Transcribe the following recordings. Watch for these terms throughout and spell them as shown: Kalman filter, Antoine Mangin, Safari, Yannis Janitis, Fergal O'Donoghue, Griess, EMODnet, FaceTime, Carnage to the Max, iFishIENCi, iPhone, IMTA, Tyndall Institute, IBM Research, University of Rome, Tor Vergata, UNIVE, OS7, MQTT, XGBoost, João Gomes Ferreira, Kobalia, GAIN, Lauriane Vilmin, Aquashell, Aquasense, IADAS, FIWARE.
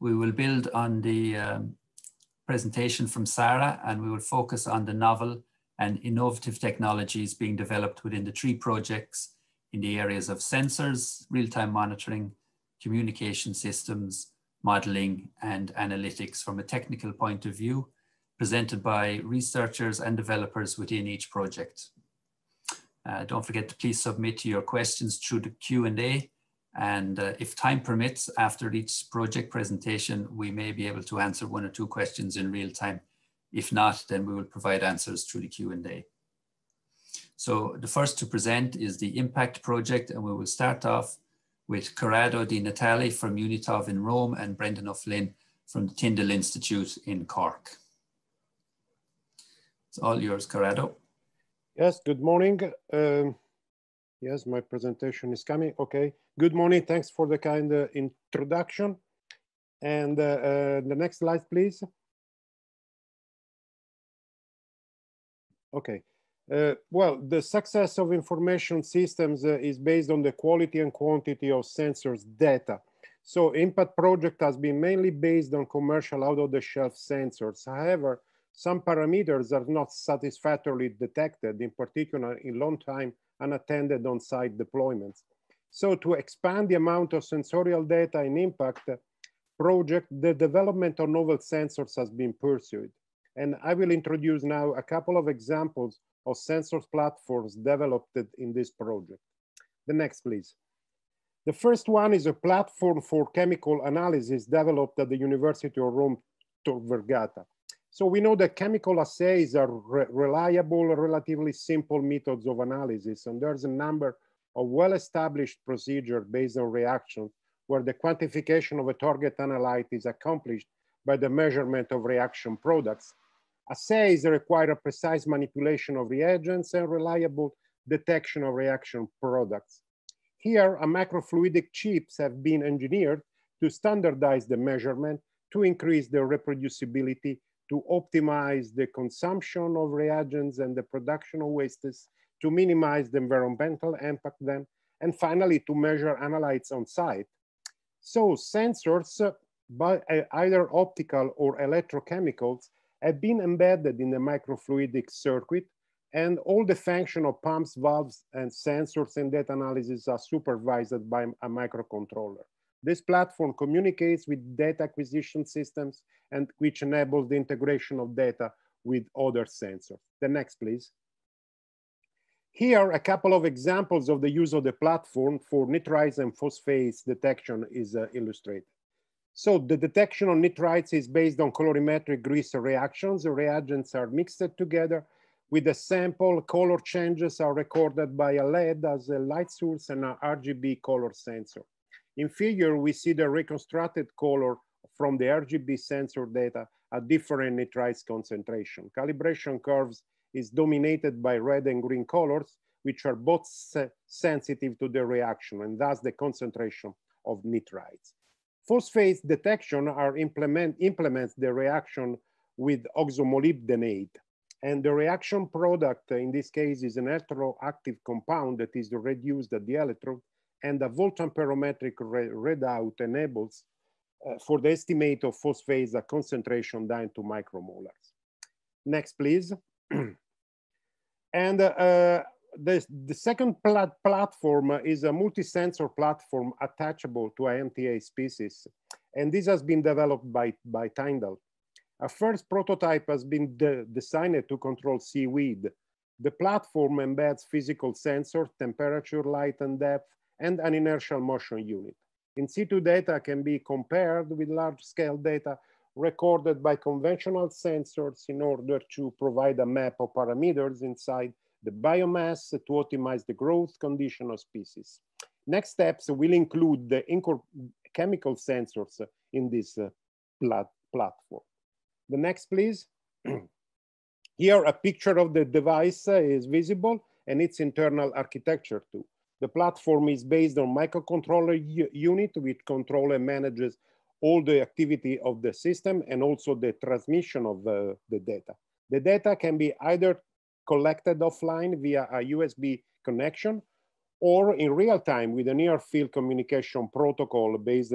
We will build on the presentation from Sarah, and we will focus on the novel and innovative technologies being developed within the three projects in the areas of sensors, real-time monitoring, communication systems, modeling, and analytics from a technical point of view, presented by researchers and developers within each project. Don't forget to please submit your questions through the Q&A, and if time permits, after each project presentation, we may be able to answer one or two questions in real time. If not, then we will provide answers through the Q&A. So the first to present is the IMPAQT project, and we will start off with Corrado Di Natale from UNITOV in Rome and Brendan O'Flynn from the Tyndall Institute in Cork. It's all yours, Corrado. Yes, good morning. Yes, my presentation is coming. Okay, good morning. Thanks for the kind introduction. And the next slide, please. Okay. Well, the success of information systems is based on the quality and quantity of sensors data. So IMPAQT project has been mainly based on commercial out-of-the-shelf sensors. However, some parameters are not satisfactorily detected, in particular in long-time unattended on-site deployments. So to expand the amount of sensorial data in IMPAQT project, the development of novel sensors has been pursued. And I will introduce now a couple of examples of sensor platforms developed in this project. The next, please. The first one is a platform for chemical analysis developed at the University of Rome, Tor Vergata. So we know that chemical assays are reliable, relatively simple methods of analysis, and there's a number of well-established procedures based on reactions where the quantification of a target analyte is accomplished by the measurement of reaction products. Assays require a precise manipulation of reagents and reliable detection of reaction products. Here, a microfluidic chips have been engineered to standardize the measurement, to increase the reproducibility, to optimize the consumption of reagents and the production of wastes, to minimize the environmental impact then, and finally, to measure analytes on site. So sensors, by either optical or electrochemicals, have been embedded in the microfluidic circuit, and all the function of pumps, valves, and sensors and data analysis are supervised by a microcontroller. This platform communicates with data acquisition systems, and which enables the integration of data with other sensors. The next, please. Here are a couple of examples of the use of the platform for nitrites and phosphates detection is illustrated. So the detection of nitrites is based on colorimetric Griess reactions. The reagents are mixed together with a sample. Color changes are recorded by a LED as a light source and an RGB color sensor. In figure, we see the reconstructed color from the RGB sensor data at different nitrites concentration. Calibration curves is dominated by red and green colors, which are both sensitive to the reaction and thus the concentration of nitrites. Phosphate detection implements the reaction with oxomolybdenate. And the reaction product in this case is an electroactive compound that is reduced at the electrode, and the voltamperometric readout enables for the estimate of phosphates a concentration down to micromolars. Next, please. And the second platform is a multi-sensor platform attachable to IMTA species. And this has been developed by Tyndall. A first prototype has been designed to control seaweed. The platform embeds physical sensors, temperature, light and depth, and an inertial motion unit. In situ data can be compared with large scale data recorded by conventional sensors in order to provide a map of parameters inside the biomass to optimize the growth condition of species. Next steps will include the chemical sensors in this platform. The next, please. Here, a picture of the device is visible and its internal architecture too. The platform is based on microcontroller unit, which controls and manages all the activity of the system and also the transmission of the data. The data can be either collected offline via a USB connection or in real time with a near field communication protocol based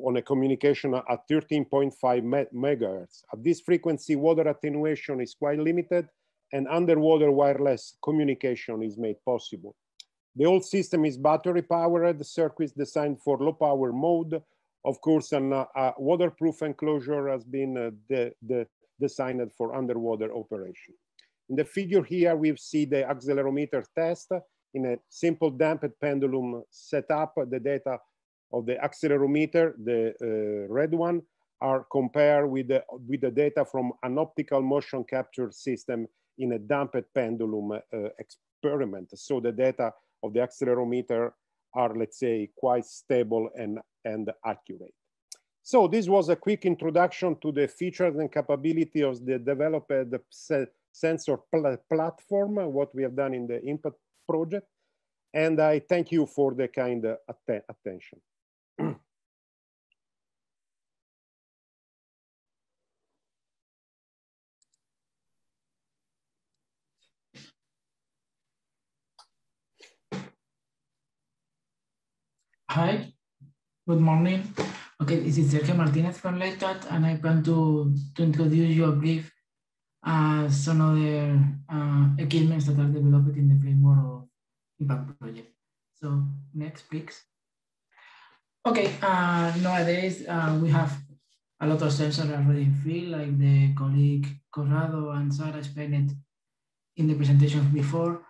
on a communication at 13.5 megahertz. At this frequency, water attenuation is quite limited, and underwater wireless communication is made possible. The whole system is battery powered, circuits designed for low power mode. Of course, a waterproof enclosure has been designed for underwater operation. In the figure here, we see the accelerometer test. In a simple damped pendulum setup, the data of the accelerometer, the red one, are compared with the data from an optical motion capture system in a damped pendulum experiment. So the data of the accelerometer are, let's say, quite stable and accurate. So this was a quick introduction to the features and capability of the developed sensor platform, what we have done in the IMPAQT project. And I thank you for the kind attention. Hi, good morning. Okay, this is Sergio Martinez from LEITAT, and I plan to introduce you a brief some other equipments that are developed in the framework of IMPAQT project. So next, please. Okay, nowadays we have a lot of sensors already free, like the colleague Corrado and Sarah explained in the presentation before.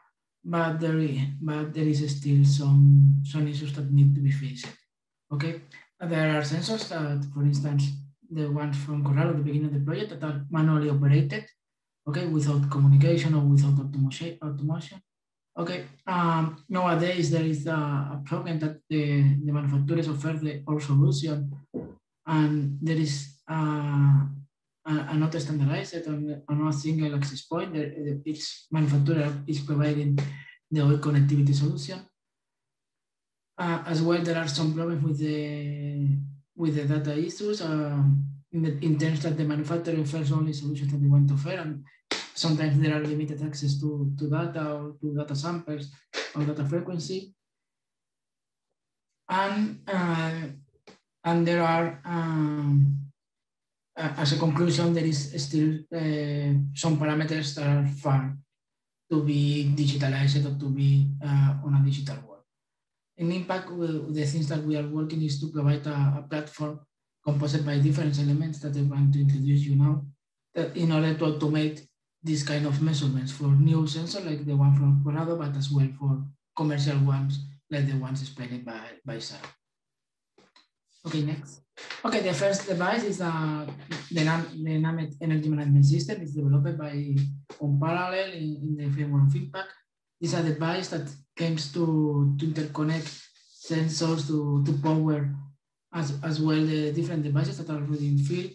But there is still some issues that need to be fixed. Okay, there are sensors that, for instance, the ones from Corrado at the beginning of the project that are manually operated, okay, without communication or without automation. Okay, nowadays there is a problem that the manufacturers offer their solution, and there is not standardized on a single access point. Each manufacturer is providing the whole connectivity solution. As well, there are some problems with the data issues in terms that the manufacturer offers only solutions that they want to offer, and sometimes there are limited access to data or to data samples or data frequency. And there are as a conclusion, there is still some parameters that are far to be digitalized or to be on a digital world. In IMPAQT, the things that we are working is to provide a platform composed by different elements that I want to introduce you now, that in order to automate this kind of measurements for new sensors like the one from Corrado, but as well for commercial ones like the ones explained by Sarah. Okay, next. Okay, the first device is the dynamic energy management system. It's developed by Unparallel in the framework of IMPAQT. It's a device that aims to interconnect sensors to power as well the different devices that are already in field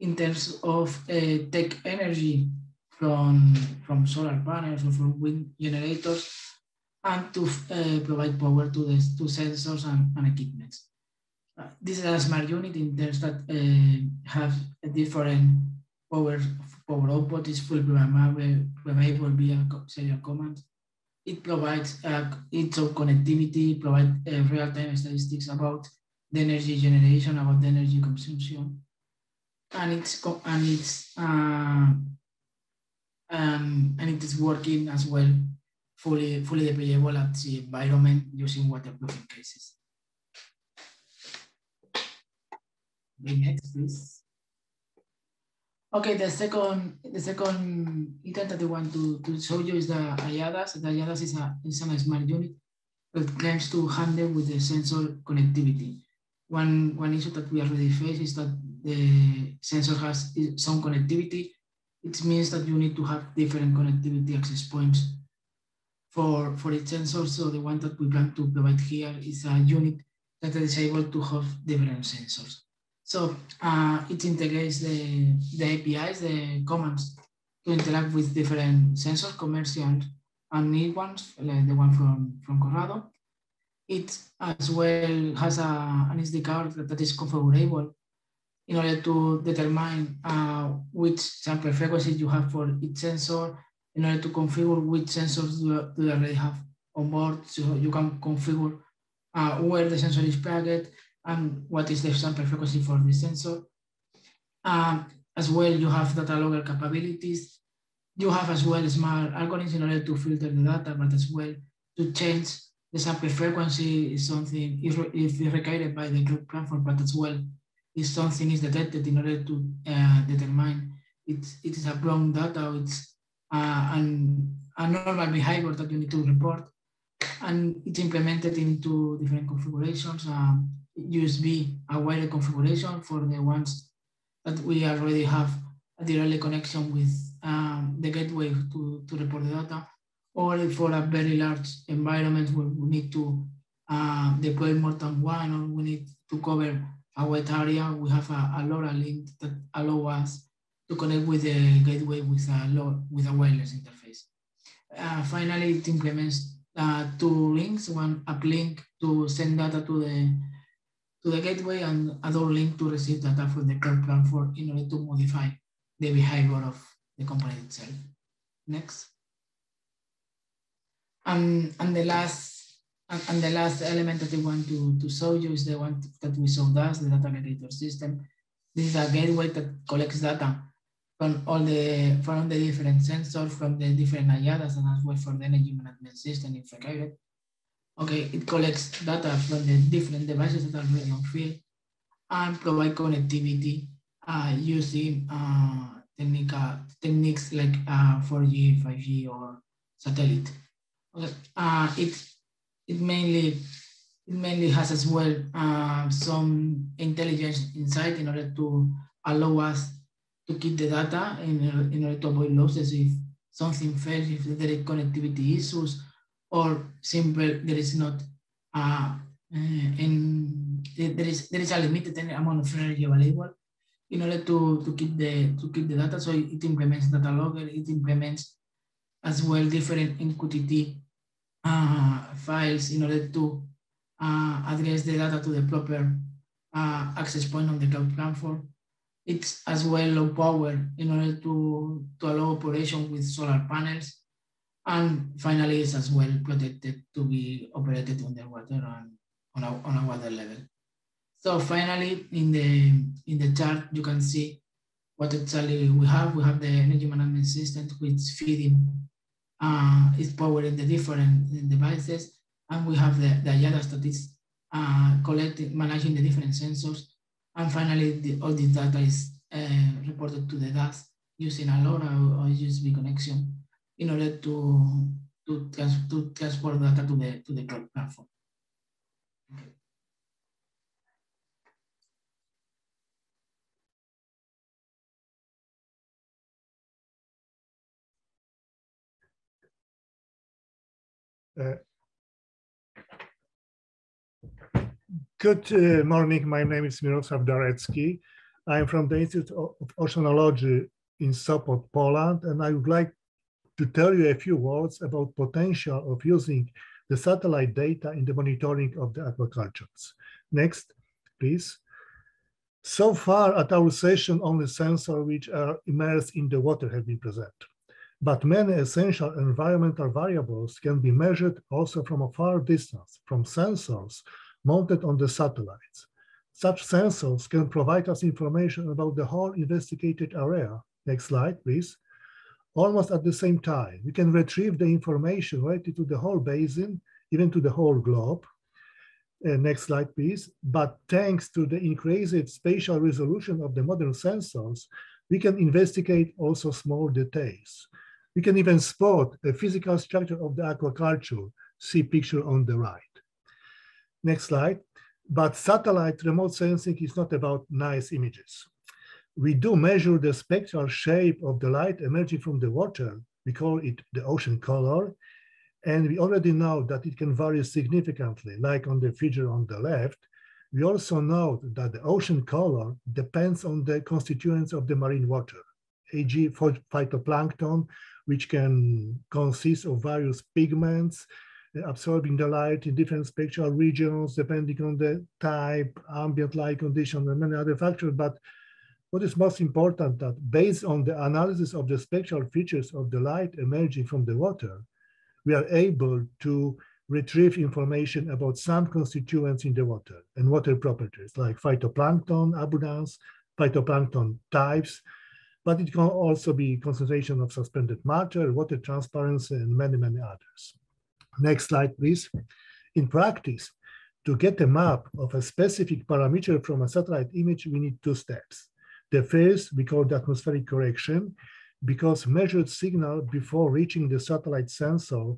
in terms of take energy from solar panels or from wind generators, and to provide power to sensors and equipment. This is a smart unit in terms that have a different power output. It's fully programmable via serial commands. It provides its own connectivity, provides real-time statistics about the energy generation, about the energy consumption, and it is working as well, fully deployable at the environment using waterproofing cases. Next, please. Okay, the second item that I want to show you is the IADAS. The IADAS is a smart unit that claims to handle with the sensor connectivity. One issue that we already face is that the sensor has some connectivity. It means that you need to have different connectivity access points for each sensor. So the one that we plan to provide here is a unit that is able to have different sensors. So it integrates the APIs, the commands, to interact with different sensors, commercial and new ones, like the one from Corrado. It as well has an SD card that is configurable in order to determine which sample frequency you have for each sensor, in order to configure which sensors do you already have on board, so you can configure where the sensor is plugged, and what is the sample frequency for the sensor. As well, you have data logger capabilities. You have as well smart algorithms in order to filter the data, but as well to change the sample frequency is something if required by the group platform, but as well if something is detected in order to determine it is a wrong data or it's a normal behavior that you need to report. And it's implemented into different configurations, USB, a wired configuration for the ones that we already have a direct connection with the gateway to report the data, or for a very large environment where we need to deploy more than one, or we need to cover a wide area, we have a LoRa link that allows us to connect with the gateway with a wireless interface. Finally, it implements two links, one uplink to send data to the gateway and another link to receive data from the cloud platform in order to modify the behavior of the component itself. Next. And the last element that I want to show you is the one that we saw last, the data aggregator system. This is a gateway that collects data from the different sensors, from the different IADAS, and as well from the energy management system if required. Okay, it collects data from the different devices that are already on field and provide connectivity using techniques like 4G, 5G, or satellite. Okay, it mainly has as well some intelligence inside in order to allow us to keep the data in order to avoid losses if something fails, if there is connectivity issues, or simply there is not there is a limited amount of energy available in order to keep the data. So it implements data logger, it implements as well different MQTT files in order to address the data to the proper access point on the cloud platform. It's as well low power in order to allow operation with solar panels. And finally, it's as well protected to be operated underwater and on a water level. So finally, in the chart, you can see what actually we have. We have the energy management system, which is powering the different devices. And we have the IADAS that is collecting, managing the different sensors. And finally, all this data is reported to the DAS using a LoRa or USB connection in order to transport data to the cloud platform. Okay. Good morning, my name is Miroslaw Darecki. I'm from the Institute of Oceanology in Sopot, Poland, and I would like to tell you a few words about potential of using the satellite data in the monitoring of the aquacultures. Next, please. So far at our session, only sensors which are immersed in the water have been presented. But many essential environmental variables can be measured also from a far distance, from sensors mounted on the satellites. Such sensors can provide us information about the whole investigated area. Next slide, please. Almost at the same time, we can retrieve the information related to the whole basin, even to the whole globe. Next slide, please. But thanks to the increased spatial resolution of the modern sensors, we can investigate also small details. We can even spot a physical structure of the aquaculture, see picture on the right. Next slide. But satellite remote sensing is not about nice images. We do measure the spectral shape of the light emerging from the water. We call it the ocean color. And we already know that it can vary significantly, like on the figure on the left. We also know that the ocean color depends on the constituents of the marine water, e.g. phytoplankton, which can consist of various pigments, absorbing the light in different spectral regions, depending on the type, ambient light condition, and many other factors. But what is most important, that based on the analysis of the spectral features of the light emerging from the water, we are able to retrieve information about some constituents in the water and water properties like phytoplankton abundance, phytoplankton types, but it can also be concentration of suspended matter, water transparency, and many, many others. Next slide, please. In practice, to get a map of a specific parameter from a satellite image, we need two steps. The first we call the atmospheric correction, because measured signal before reaching the satellite sensor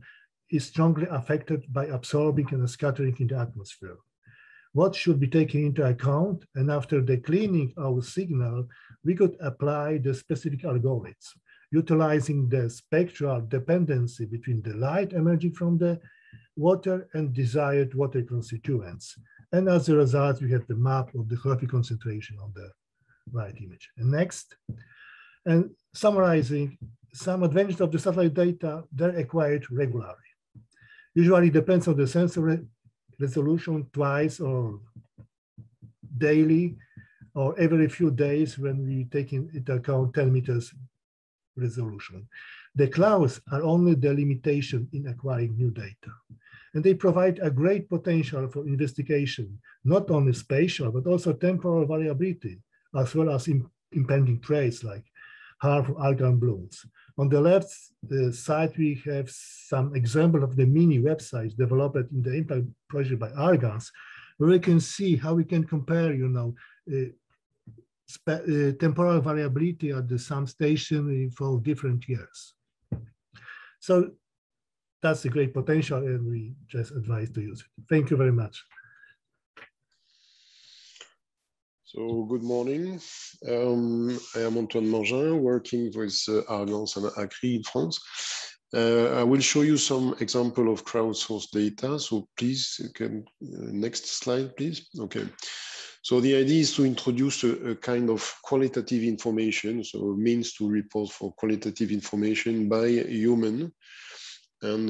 is strongly affected by absorbing and scattering in the atmosphere. What should be taken into account, and after the cleaning our signal, we could apply the specific algorithms, utilizing the spectral dependency between the light emerging from the water and desired water constituents. And as a result, we have the map of the trophic concentration on the right image. And next, and summarizing, some advantages of the satellite data, they're acquired regularly. Usually depends on the sensor resolution, twice or daily, or every few days when we take into account 10 meters resolution. The clouds are only the limitation in acquiring new data. And they provide a great potential for investigation, not only spatial, but also temporal variability, as well as impending threats like harm from algal blooms. On the left side, we have some example of the mini websites developed in the IMPAQT project by Argos, where we can see how we can compare, you know, temporal variability at the some station for different years. So that's a great potential, and we just advise to use it. Thank you very much. So good morning. I am Antoine Mangin, working with Argos and ACRI in France. I will show you some example of crowdsourced data. So please, you can next slide, please. Okay. So the idea is to introduce a kind of qualitative information, so means to report for qualitative information by human, and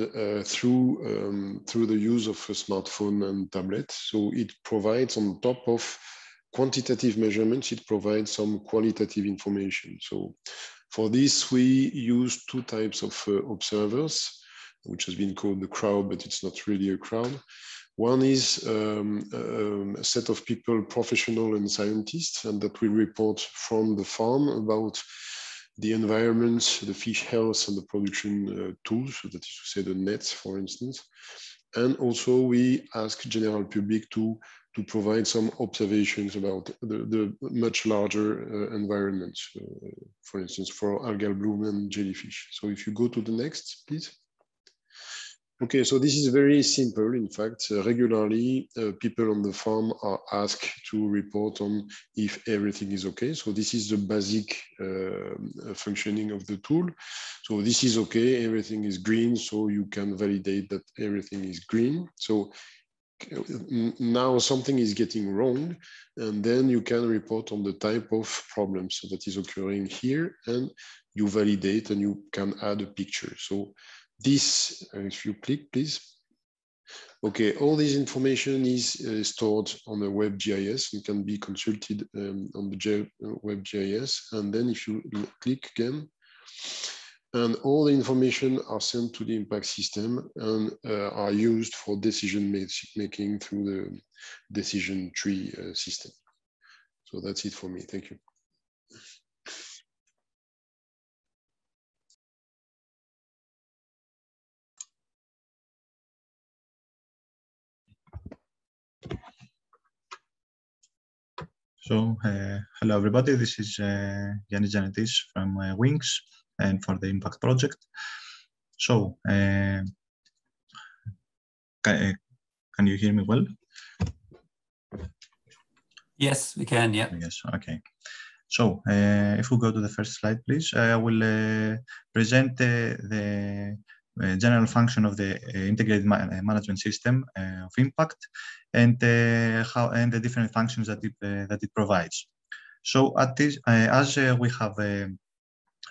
through the use of a smartphone and tablet. So it provides, on top of quantitative measurements, it provides some qualitative information. So for this, we use two types of observers, which has been called the crowd, but it's not really a crowd. One is a set of people, professional and scientists, and that will report from the farm about the environment, the fish health, and the production tools, that is to say the nets, for instance. And also we ask general public to provide some observations about the much larger environment, for instance, for algal bloom and jellyfish. So if you go to the next, please. Okay, so this is very simple. In fact, regularly, people on the farm are asked to report on if everything is okay. So this is the basic functioning of the tool. So this is okay, everything is green, so you can validate that everything is green. So now something is getting wrong, and then you can report on the type of problems that is occurring here, and you validate and you can add a picture. So this, if you click, please. Okay, all this information is stored on the WebGIS and can be consulted on the WebGIS. And then if you click again, and all the information are sent to the IMPAQT system and are used for decision making through the decision tree system. So that's it for me. Thank you. So, hello everybody, this is Yannis Janitis from WINGS and for the IMPAQT project. So, can you hear me well? Yes, we can, yeah. Yes, okay. So, if we go to the first slide, please, I will present the general function of the integrated management system of IMPAQT and the different functions that it provides. So, at this, as we have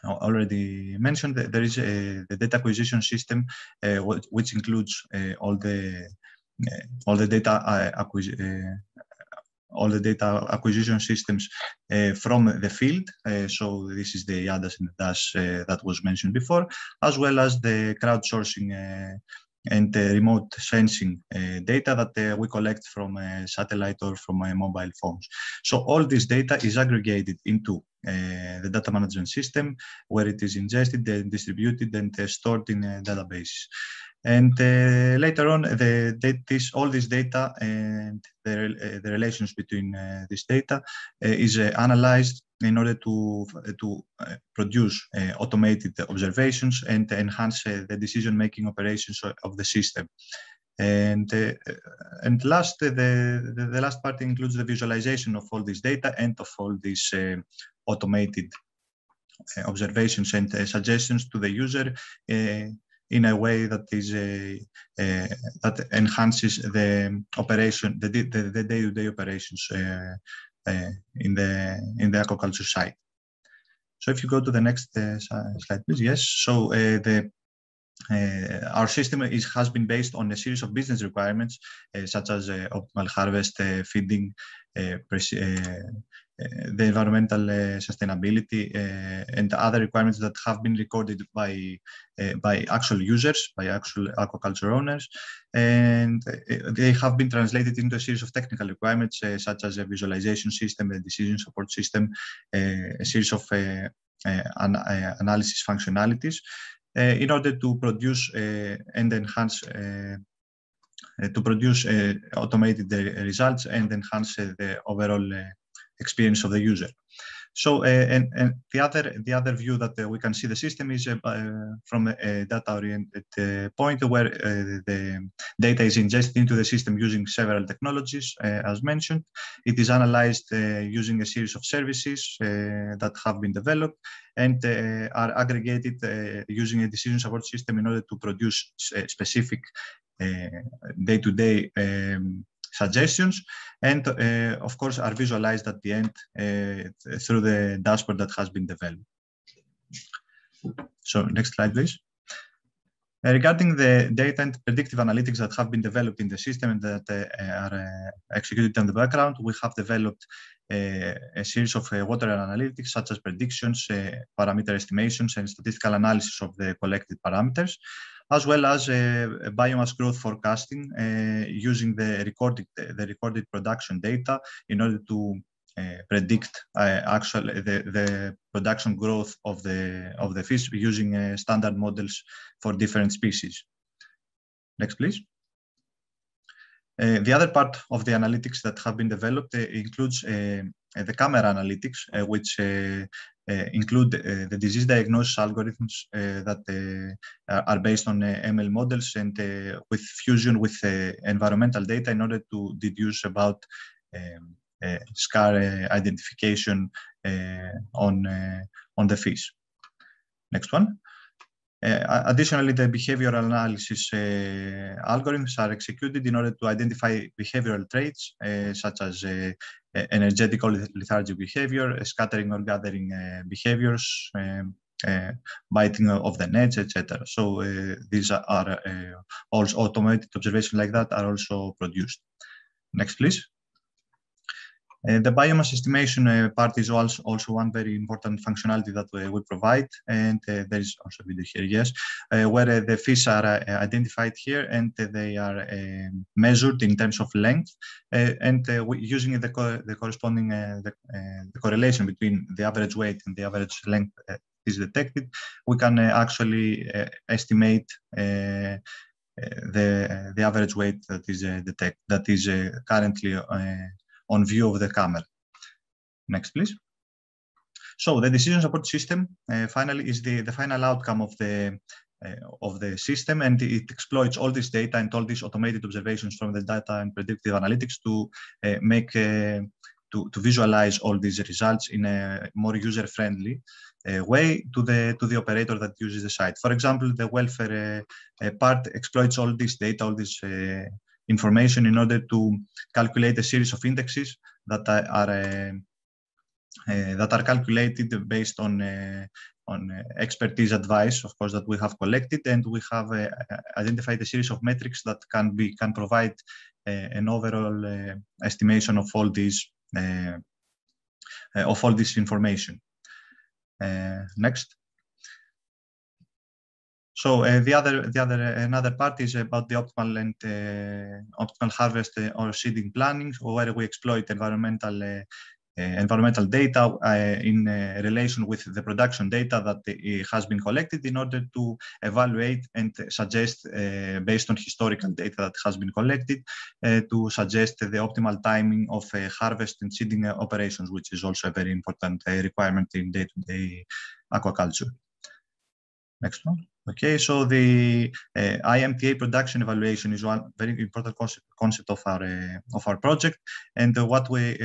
already mentioned, there is the data acquisition system, which includes all the data acquisition systems from the field. So this is the IADAS and the DAS that was mentioned before, as well as the crowdsourcing and remote sensing data that we collect from satellite or from mobile phones. So all this data is aggregated into the data management system, where it is ingested and distributed and stored in databases. And later on, all this data and the relations between this data is analyzed in order to produce automated observations and enhance the decision-making operations of the system. And last, the last part includes the visualization of all this data and of all these automated observations and suggestions to the user in a way that is that enhances the operation, the day-to-day operations in the aquaculture site. So if you go to the next slide, please. Yes. So our system has been based on a series of business requirements, such as optimal harvest, feeding, the environmental sustainability, and other requirements that have been recorded by actual users, by actual aquaculture owners, and they have been translated into a series of technical requirements, such as a visualization system, a decision support system, a series of analysis functionalities, in order to produce and enhance automated results and enhance the overall experience of the user. So, and the other view that we can see the system is from a data-oriented point, where the data is ingested into the system using several technologies, as mentioned. It is analyzed using a series of services that have been developed and are aggregated using a decision support system in order to produce specific day-to-day suggestions, and of course are visualized at the end through the dashboard that has been developed. So next slide, please. Regarding the data and predictive analytics that have been developed in the system and that are executed in the background, we have developed a series of water analytics, such as predictions, parameter estimations, and statistical analysis of the collected parameters, as well as biomass growth forecasting using the recorded production data in order to predict actually the production growth of the fish using standard models for different species. Next, please. The other part of the analytics that have been developed includes the camera analytics, which include the disease diagnosis algorithms that are based on ML models and with fusion with environmental data in order to deduce about scar identification on the fish. Next one. Additionally, the behavioral analysis algorithms are executed in order to identify behavioral traits such as energetic or lethargic behavior, scattering or gathering behaviors, biting of the nets, etc. So these are also automated observations like that are also produced. Next, please. The biomass estimation part is also one very important functionality that we provide, and there is also a video here, yes, where the fish are identified here and they are measured in terms of length, and using the correlation between the average weight and the average length is detected, we can actually estimate the average weight that is currently on view of the camera. Next, please. So the decision support system finally is the final outcome of the system, and it exploits all this data and all these automated observations from the data and predictive analytics to to visualize all these results in a more user-friendly way to the operator that uses the site. For example, the welfare part exploits all this data, all this information in order to calculate a series of indexes that are calculated based on expertise advice, of course, that we have collected, and we have identified a series of metrics that can provide an overall estimation of all this information. Next. So another part is about the optimal and optimal harvest or seeding planning, where we exploit environmental data in relation with the production data that has been collected in order to evaluate and suggest, based on historical data that has been collected, to suggest the optimal timing of harvest and seeding operations, which is also a very important requirement in day-to-day aquaculture. Next one. Okay, so the IMTA production evaluation is one very important concept of our project, and what we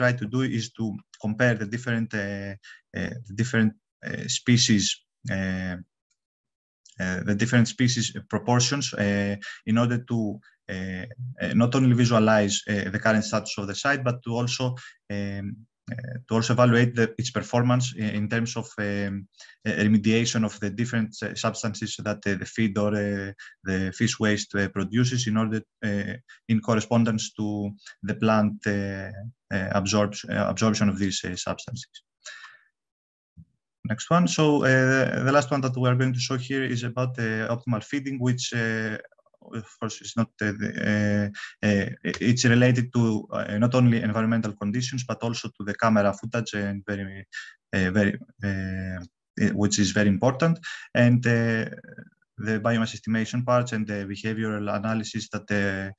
try to do is to compare the different species proportions in order to not only visualize the current status of the site, but to also evaluate its performance in terms of remediation of the different substances that the feed or the fish waste produces, in order in correspondence to the plant absorption of these substances. Next one. So the last one that we are going to show here is about the optimal feeding, which of course, it's not. It's related to not only environmental conditions, but also to the camera footage, and which is very important, and the biomass estimation parts and the behavioral analysis that the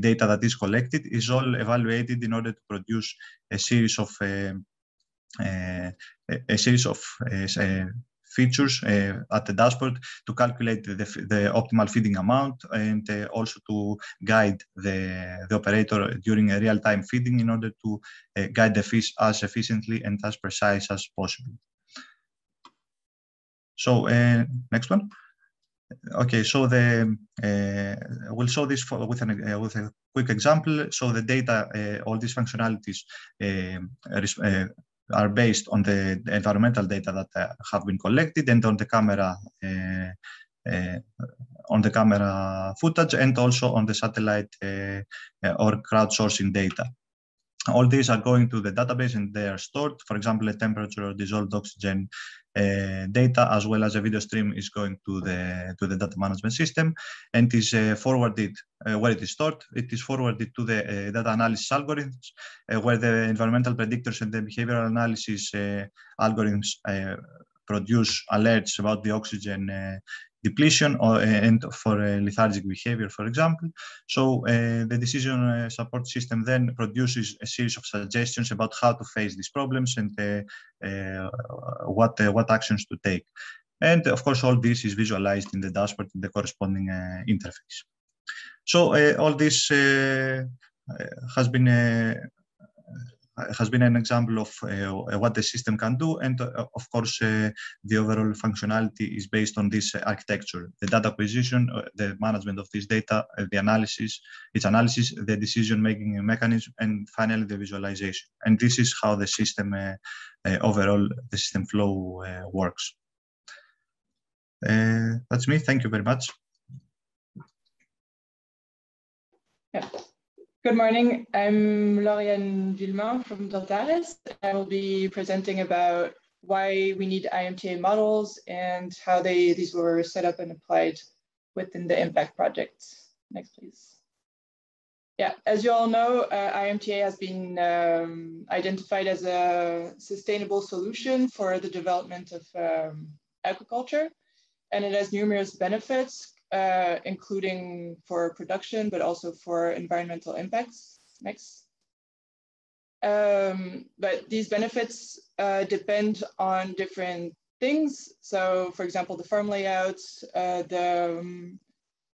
data that is collected is all evaluated in order to produce a series of features at the dashboard to calculate the optimal feeding amount, and also to guide the operator during a real-time feeding in order to guide the fish as efficiently and as precise as possible. So next one. Okay, so we'll show this with a quick example. So the data, all these functionalities are based on the environmental data that have been collected, and on the camera footage, and also on the satellite or crowdsourcing data. All these are going to the database and they are stored. For example, the temperature or dissolved oxygen data, as well as a video stream, is going to the data management system and is forwarded where it is stored. It is forwarded to the data analysis algorithms, where the environmental predictors and the behavioral analysis algorithms produce alerts about the oxygen depletion and for lethargic behavior, for example. So the decision support system then produces a series of suggestions about how to face these problems and what actions to take. And of course, all this is visualized in the dashboard in the corresponding interface. So all this has been an example of what the system can do, and of course the overall functionality is based on this architecture: the data acquisition, the management of this data, its analysis, the decision-making mechanism, and finally the visualization. And this is how the system overall, the system flow works. That's me. Thank you very much. Yeah. Good morning. I'm Lauriane Vilmin from Deltares. I will be presenting about why we need IMTA models and how these were set up and applied within the IMPAQT project. Next, please. Yeah, as you all know, IMTA has been identified as a sustainable solution for the development of aquaculture, and it has numerous benefits, including for production, but also for environmental impacts. Next. But these benefits depend on different things. So, for example, the farm layouts, the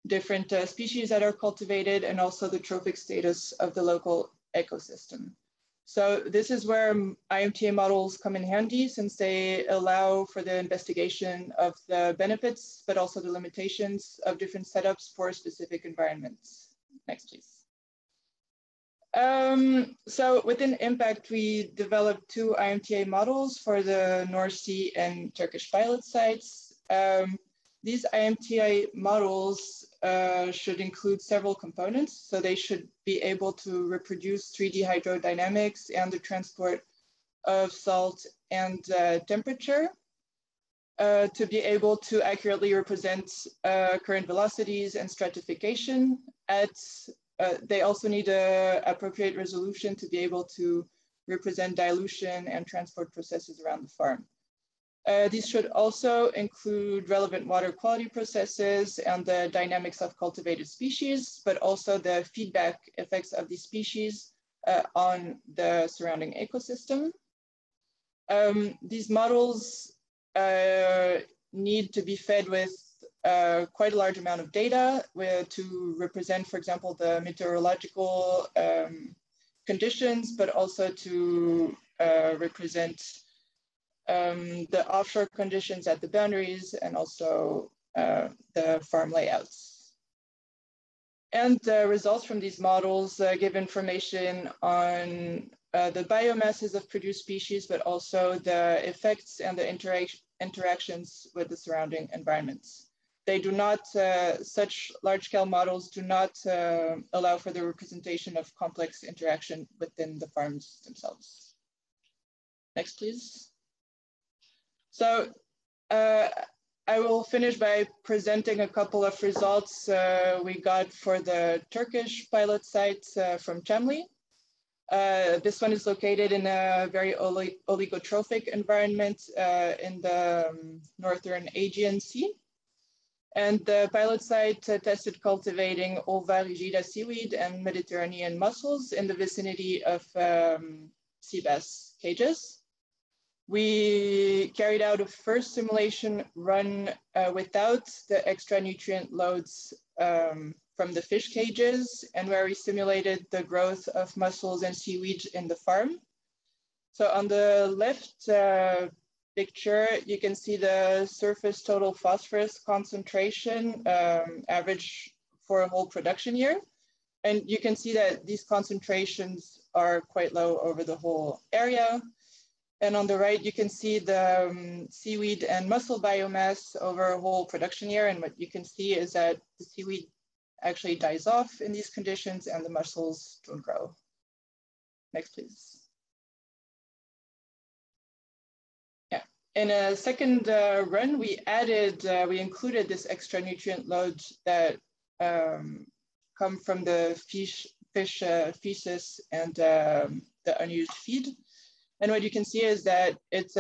different species that are cultivated, and also the trophic status of the local ecosystem. So this is where IMTA models come in handy, since they allow for the investigation of the benefits, but also the limitations of different setups for specific environments. Next, please. So within IMPAQT, we developed 2 IMTA models for the North Sea and Turkish pilot sites. These IMTA models should include several components. So they should be able to reproduce 3D hydrodynamics and the transport of salt and temperature. to be able to accurately represent current velocities and stratification. They also need an appropriate resolution to be able to represent dilution and transport processes around the farm. These should also include relevant water quality processes and the dynamics of cultivated species, but also the feedback effects of these species on the surrounding ecosystem. These models need to be fed with quite a large amount of data to represent, for example, the meteorological conditions, but also to represent the offshore conditions at the boundaries and also the farm layouts. And the results from these models give information on the biomasses of produced species, but also the effects and the interactions with the surrounding environments. They do not, such large-scale models do not allow for the representation of complex interaction within the farms themselves. Next, please. So I will finish by presenting a couple of results we got for the Turkish pilot site from Çamlı. This one is located in a very oligotrophic environment in the northern Aegean Sea. And the pilot site tested cultivating Ulva rigida seaweed and Mediterranean mussels in the vicinity of sea bass cages. We carried out a first simulation run without the extra nutrient loads from the fish cages, and where we simulated the growth of mussels and seaweed in the farm. So on the left picture, you can see the surface total phosphorus concentration average for a whole production year. And you can see that these concentrations are quite low over the whole area. And on the right, you can see the seaweed and mussel biomass over a whole production year. And what you can see is that the seaweed actually dies off in these conditions and the mussels don't grow. Next, please. In a second run, we included this extra nutrient load that come from the fish feces and the unused feed. And what you can see is that it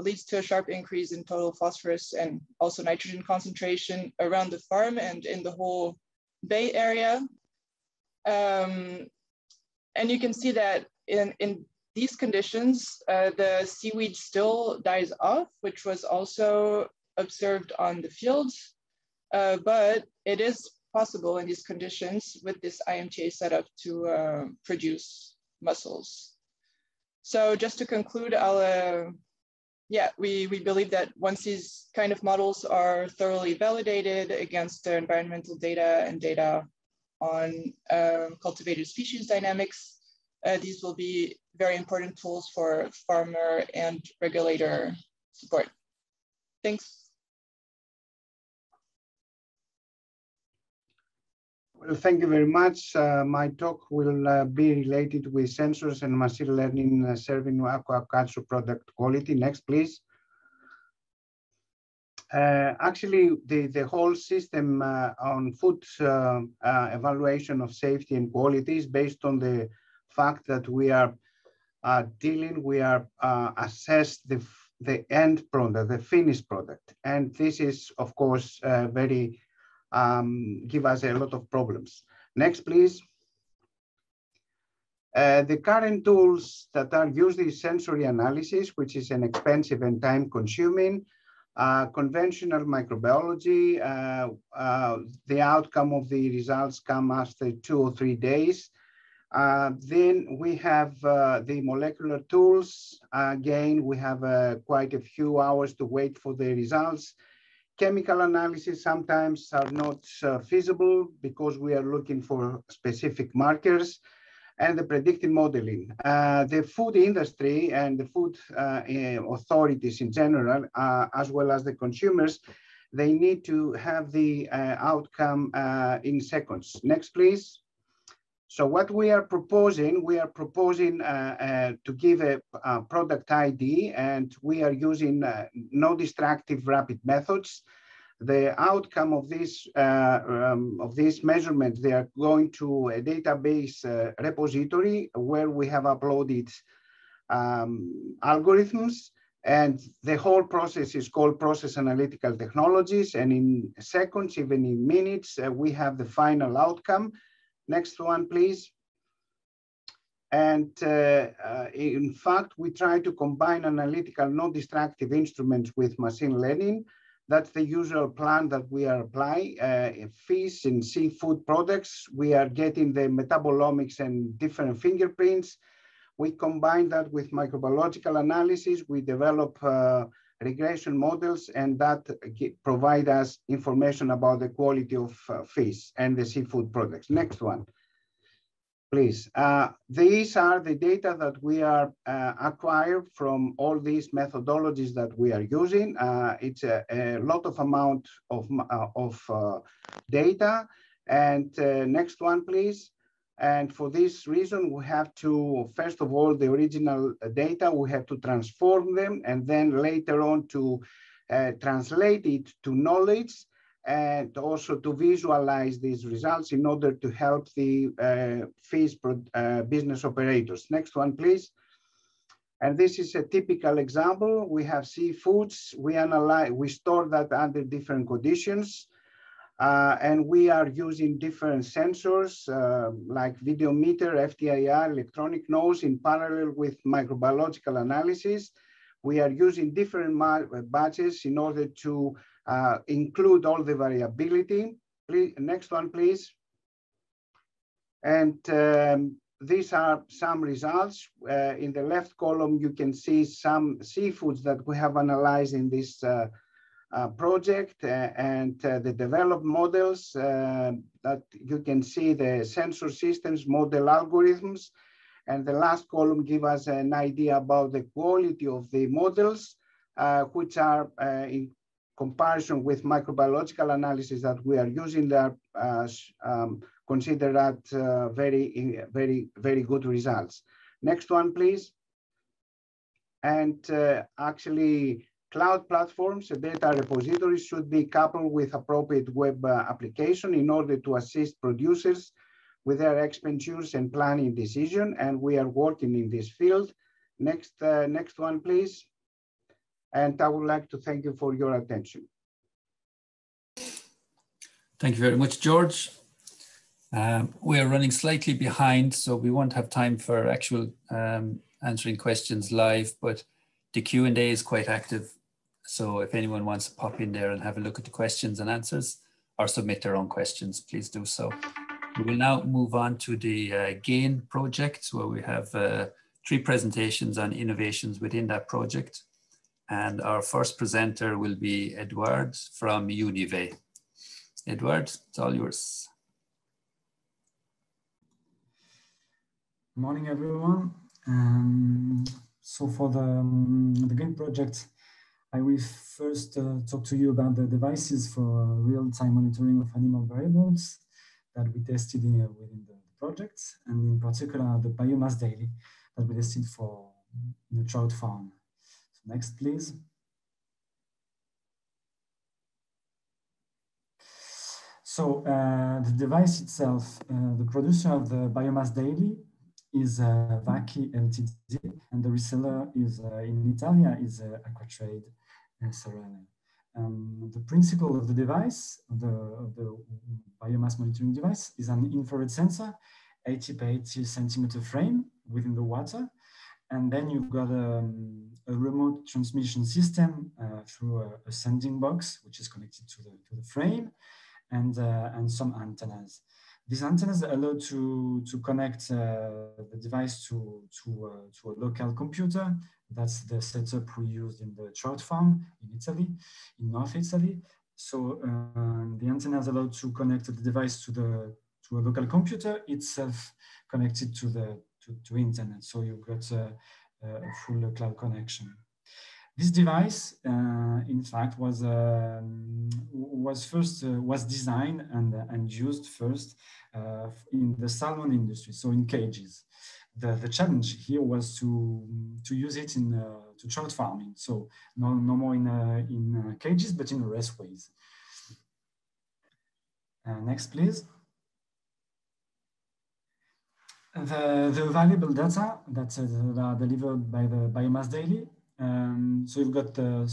leads to a sharp increase in total phosphorus and also nitrogen concentration around the farm and in the whole bay area. And you can see that in these conditions, the seaweed still dies off, which was also observed on the field, but it is possible in these conditions with this IMTA setup to produce mussels. So just to conclude, we believe that once these kind of models are thoroughly validated against the environmental data and data on cultivated species dynamics, these will be very important tools for farmer and regulator support. Thanks. Well, thank you very much. My talk will be related with sensors and machine learning serving aquaculture product quality. Next, please. Actually, the whole system on food evaluation of safety and quality is based on the fact that we assess the end product, the finished product. And this is, of course, give us a lot of problems. Next, please. The current tools that are used is sensory analysis, which is an expensive and time consuming, conventional microbiology. The outcome of the results come after 2 or 3 days. Then we have the molecular tools. Again, we have quite a few hours to wait for the results. Chemical analysis sometimes are not feasible because we are looking for specific markers, and the predictive modeling. The food industry and the food authorities in general, as well as the consumers, they need to have the outcome in seconds. Next, please. So what we are proposing to give a product ID, and we are using no destructive rapid methods. The outcome of this measurement, they are going to a database repository where we have uploaded algorithms, and the whole process is called process analytical technologies. And in seconds, even in minutes, we have the final outcome. Next one, please. And in fact, we try to combine analytical non-destructive instruments with machine learning. That's the usual plan that we are applying. Fish and seafood products, we are getting the metabolomics and different fingerprints. We combine that with microbiological analysis. We develop regression models, and that provide us information about the quality of fish and the seafood products. Next one, please. These are the data that we are acquired from all these methodologies that we are using. It's a lot of amount of data. And next one, please. And for this reason, we have to, first of all, the original data, we have to transform them, and then later on to translate it to knowledge, and also to visualize these results in order to help the fish business operators. Next one, please. And this is a typical example. We have seafoods. We analyze, we store that under different conditions. And we are using different sensors like videometer, FTIR, electronic nose in parallel with microbiological analysis. We are using different batches in order to include all the variability. Please, next one, please. And these are some results. In the left column, you can see some seafoods that we have analyzed in this project, and the developed models that you can see the sensor systems, model algorithms, and the last column give us an idea about the quality of the models, which are in comparison with microbiological analysis that we are using, that considered at very, very good results. Next one, please. And actually, cloud platforms, data repositories should be coupled with appropriate web application in order to assist producers with their expenditures and planning decision. And we are working in this field. Next, next one, please. And I would like to thank you for your attention. Thank you very much, George. We are running slightly behind, so we won't have time for actual answering questions live, but the Q&A is quite active. So if anyone wants to pop in there and have a look at the questions and answers or submit their own questions, please do so. We will now move on to the GAIN project, where we have 3 presentations on innovations within that project. And our first presenter will be Eduard from UNIVE. Eduard, it's all yours. Good morning, everyone. So for the GAIN project, I will first talk to you about the devices for real-time monitoring of animal variables that we tested in, within the project, and in particular the biomass daily that we tested for the trout farm. So next, please. So the device itself, the producer of the biomass daily is Vaki Ltd, and the reseller is in Italia is Aquatrade Serrano. The principle of the device, the biomass monitoring device, is an infrared sensor, 80 by 80 centimeter frame within the water, and then you've got a remote transmission system through a sending box, which is connected to the frame, and some antennas. These antennas allow to connect the device to a local computer. That's the setup we used in the trout farm in Italy, in North Italy. So the antennas allow to connect the device to a local computer itself connected to the internet. So you've got a full cloud connection. This device, in fact, was designed and used first in the salmon industry, so in cages. The challenge here was to use it in to trout farming, so no more in cages, but in raceways. Next, please. The valuable data that are delivered by the biomass daily. So you've got the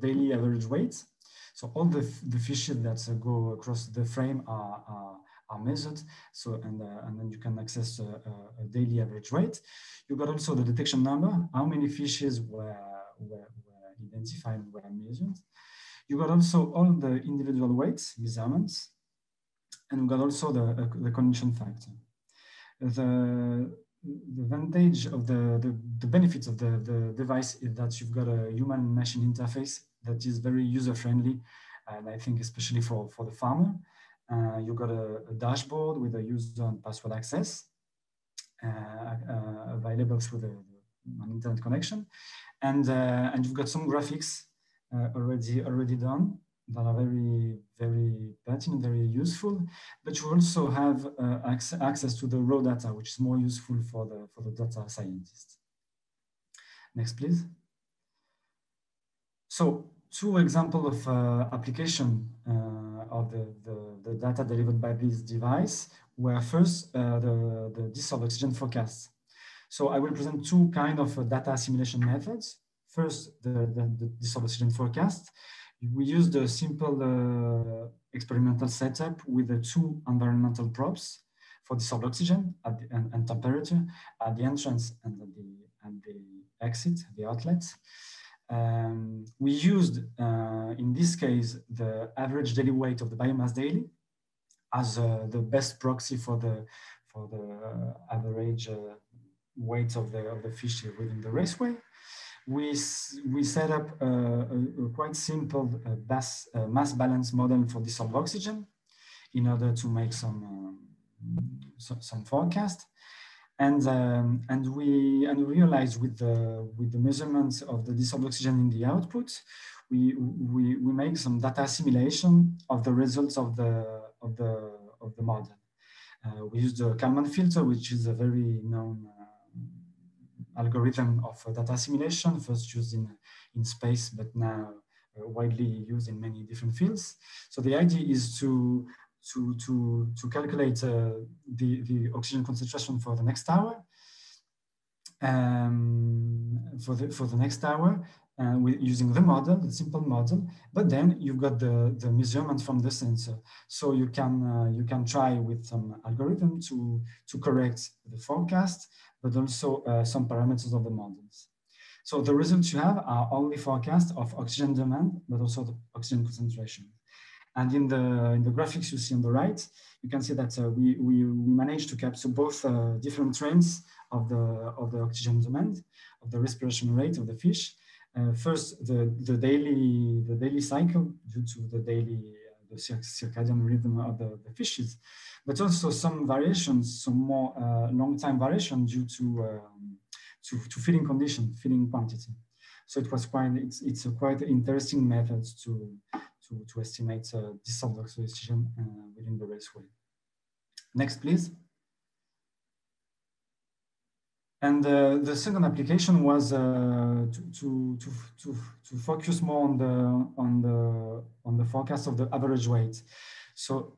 daily average weights. So all the fishes that go across the frame are measured. So and then you can access a daily average weight. You've got also the detection number, how many fishes were identified and were measured. You've got also all the individual weights measurements, and we've got also the condition factor. The advantage of the benefits of the device is that you've got a human machine interface that is very user-friendly, and I think especially for the farmer. You've got a dashboard with a user and password access available through an internet connection, and you've got some graphics already done that are very pertinent, very useful, but you also have access to the raw data, which is more useful for the data scientists. Next, please. So, two examples of application of the data delivered by this device were first the dissolved oxygen forecast. So, I will present two kind of data assimilation methods. First, the dissolved oxygen forecast. We used a simple experimental setup with the two environmental probes for dissolved oxygen and temperature at the entrance and the exit, the outlet. We used, in this case, the average daily weight of the biomass daily as the best proxy for the average weight of the fish within the raceway. We set up a quite simple mass balance model for dissolved oxygen in order to make some forecast, and realized with the measurements of the dissolved oxygen in the output, we make some data assimilation of the results of the model. We used the Kalman filter, which is a very known algorithm of data assimilation, first used in space, but now widely used in many different fields. So the idea is to calculate the oxygen concentration for the next hour. For the next hour, using the model, the simple model, but then you've got the measurement from the sensor, so you can try with some algorithm to correct the forecast, but also some parameters of the models. So the results you have are only forecast of oxygen demand, but also the oxygen concentration. And in the graphics you see on the right, you can see that we managed to capture both different trends of the oxygen demand, of the respiration rate of the fish. First, the daily cycle due to the circadian rhythm of the fishes, but also some variations, some more long-time variation due to feeding condition, feeding quantity. So it was quite it's a quite interesting method to estimate dissolved oxygen within the raceway. Next, please. And the second application was to focus more on the forecast of the average weight. So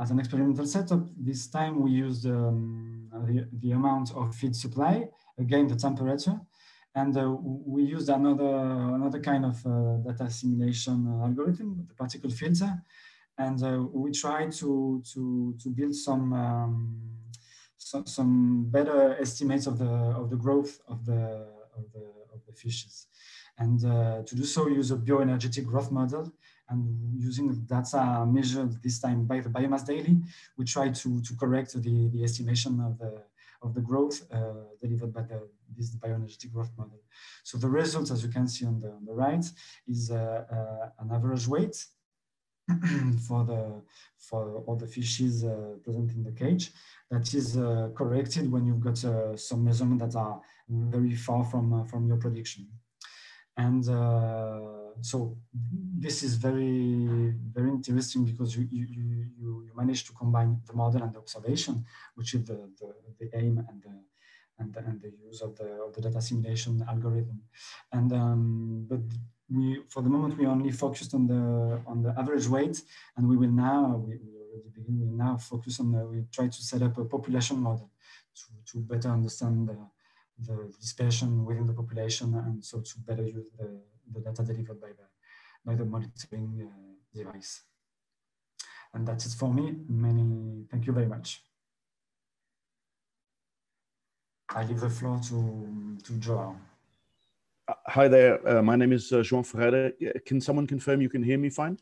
as an experimental setup, this time we used the amount of feed supply, again the temperature, and we used another kind of data assimilation algorithm, the particle filter, and we tried to build some better estimates of the growth of the fishes, and to do so use a bioenergetic growth model, and using data measured this time by the biomass daily, we try to correct the estimation of the growth delivered by this bioenergetic growth model. So the result, as you can see on the right, is an average weight for all the fishes present in the cage, that is corrected when you've got some measurements that are very far from your prediction. And so this is very, very interesting because you manage to combine the model and the observation, which is the aim and the use of the data simulation algorithm. And but we, for the moment, we only focused on the average weight, and we will now we will now focus on we try to set up a population model to better understand the dispersion within the population, and so to better use the data delivered by the monitoring device. And that's it for me. Thank you very much. I leave the floor to João. Hi there, my name is João Ferreira. Can someone confirm you can hear me fine?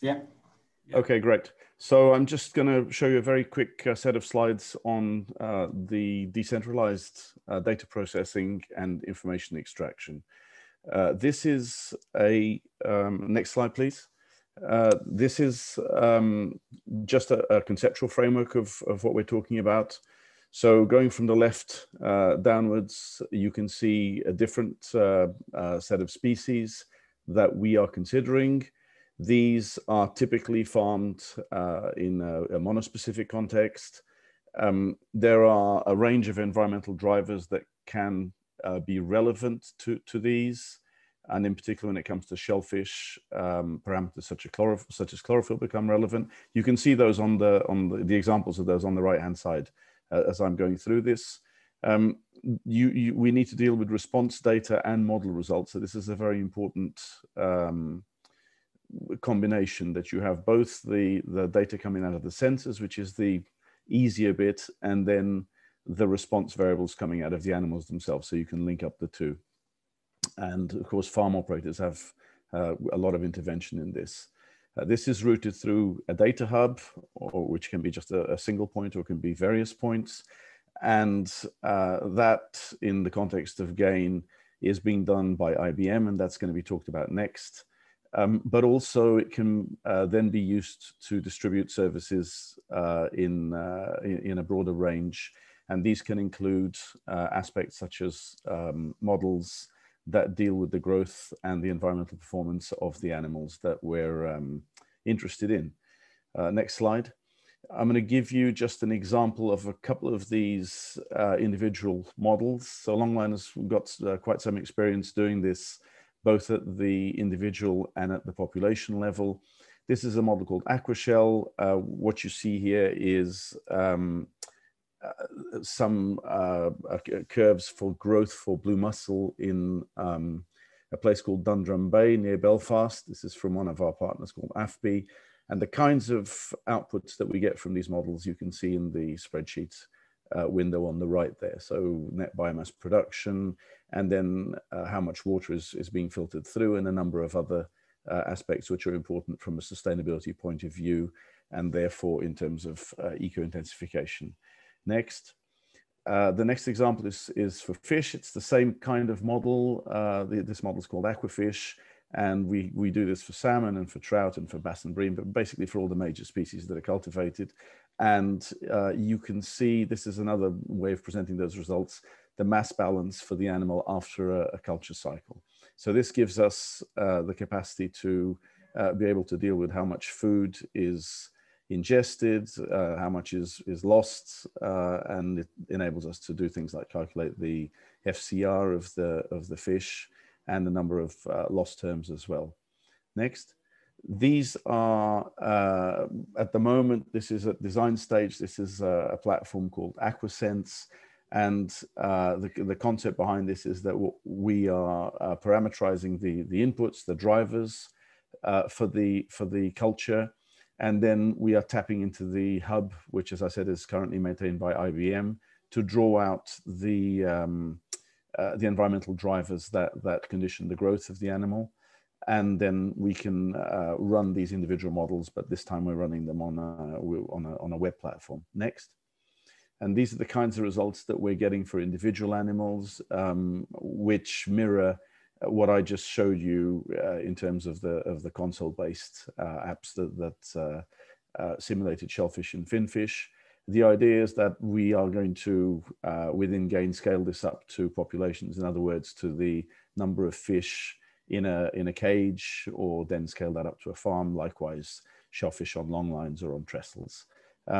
Yeah. Okay, great. So I'm just going to show you a very quick set of slides on the decentralized data processing and information extraction. This is a, next slide please. This is just a conceptual framework of what we're talking about. So going from the left downwards, you can see a different set of species that we are considering. These are typically farmed in a monospecific context. There are a range of environmental drivers that can be relevant to these. And in particular, when it comes to shellfish, parameters such as chlorophyll become relevant. You can see those on the examples of those on the right-hand side as I'm going through this. We need to deal with response data and model results. So this is a very important combination, that you have both the data coming out of the sensors, which is the easier bit, and then the response variables coming out of the animals themselves. So you can link up the two. And of course, farm operators have a lot of intervention in this. This is routed through a data hub, or which can be just a single point or can be various points. And that, in the context of GAIN, is being done by IBM, and that's going to be talked about next. But also it can then be used to distribute services in a broader range. And these can include aspects such as models that deal with the growth and the environmental performance of the animals that we're interested in. Next slide. I'm going to give you just an example of a couple of these individual models. So Longliners has got quite some experience doing this, both at the individual and at the population level. This is a model called AquaShell. What you see here is some curves for growth for blue mussel in a place called Dundrum Bay near Belfast. This is from one of our partners called AFBI. And the kinds of outputs that we get from these models you can see in the spreadsheet window on the right there. So net biomass production, and then how much water is being filtered through, and a number of other aspects which are important from a sustainability point of view, and therefore in terms of eco-intensification. Next. The next example is for fish. It's the same kind of model. This model is called Aquafish, and we do this for salmon and for trout and for bass and bream, but basically for all the major species that are cultivated. And you can see, this is another way of presenting those results, the mass balance for the animal after a culture cycle. So this gives us the capacity to be able to deal with how much food is ingested, how much is lost, and it enables us to do things like calculate the FCR of the fish and the number of lost terms as well. Next. These are, at the moment, this is at design stage, this is a platform called AquaSense, and the concept behind this is that we are parameterizing the inputs, the drivers for the culture, and then we are tapping into the hub, which, as I said, is currently maintained by IBM, to draw out the environmental drivers that condition the growth of the animal. And then we can run these individual models, but this time we're running them on a web platform. Next. And these are the kinds of results that we're getting for individual animals, which mirror what I just showed you in terms of the console-based apps that simulated shellfish and finfish. The idea is that we are going to, within GAIN, scale this up to populations. In other words, to the number of fish in a cage, or then scale that up to a farm. Likewise, shellfish on long lines or on trestles. So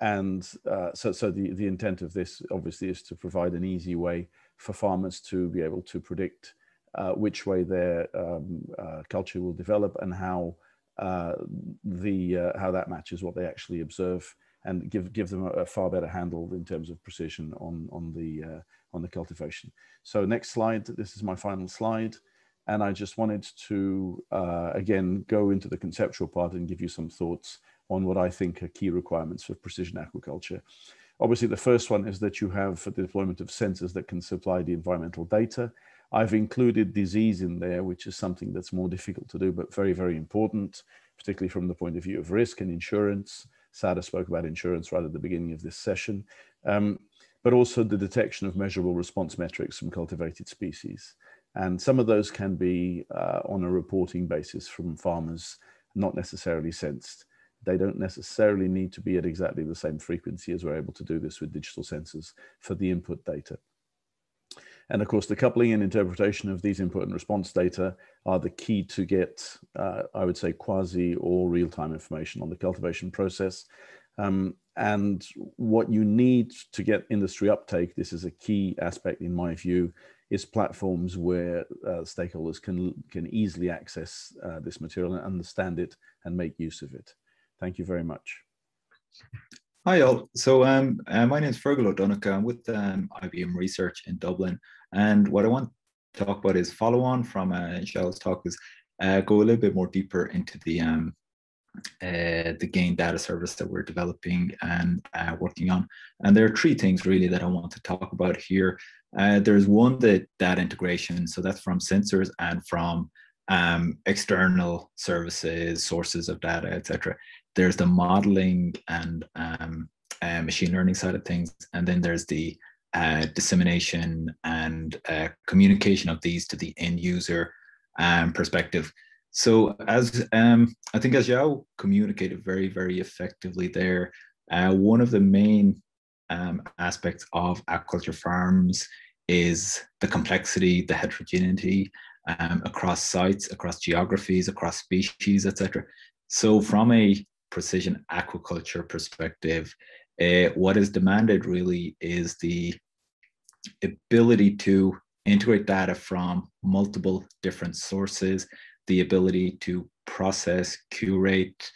the intent of this obviously is to provide an easy way for farmers to be able to predict which way their culture will develop, and how that matches what they actually observe, and give them a far better handle in terms of precision on the cultivation. So next slide. This is my final slide, and I just wanted to again go into the conceptual part and give you some thoughts on what I think are key requirements for precision aquaculture. Obviously, the first one is that you have the deployment of sensors that can supply the environmental data. I've included disease in there, which is something that's more difficult to do, but very, very important, particularly from the point of view of risk and insurance. Sada spoke about insurance right at the beginning of this session, but also the detection of measurable response metrics from cultivated species. And some of those can be on a reporting basis from farmers, not necessarily sensed. They don't necessarily need to be at exactly the same frequency as we're able to do this with digital sensors for the input data. And of course, the coupling and interpretation of these input and response data are the key to get, I would say, quasi or real-time information on the cultivation process. And what you need to get industry uptake, this is a key aspect in my view, is platforms where stakeholders can easily access this material and understand it and make use of it. Thank you very much. Hi all. So my name is Fergal O'Donoghue. I'm with IBM Research in Dublin. And what I want to talk about is follow on from Michelle's talk, is go a little bit more deeper into the GAIN data service that we're developing and working on. And there are three things really that I want to talk about here. There's one, the data integration. So that's from sensors and from external services, sources of data, etc. There's the modeling and machine learning side of things. And then there's the dissemination and communication of these to the end user perspective. So as I think, as Yao communicated very, very effectively there, one of the main aspects of aquaculture farms is the complexity, the heterogeneity across sites, across geographies, across species, etc. So from a precision aquaculture perspective, what is demanded really is the ability to integrate data from multiple different sources, the ability to process, curate,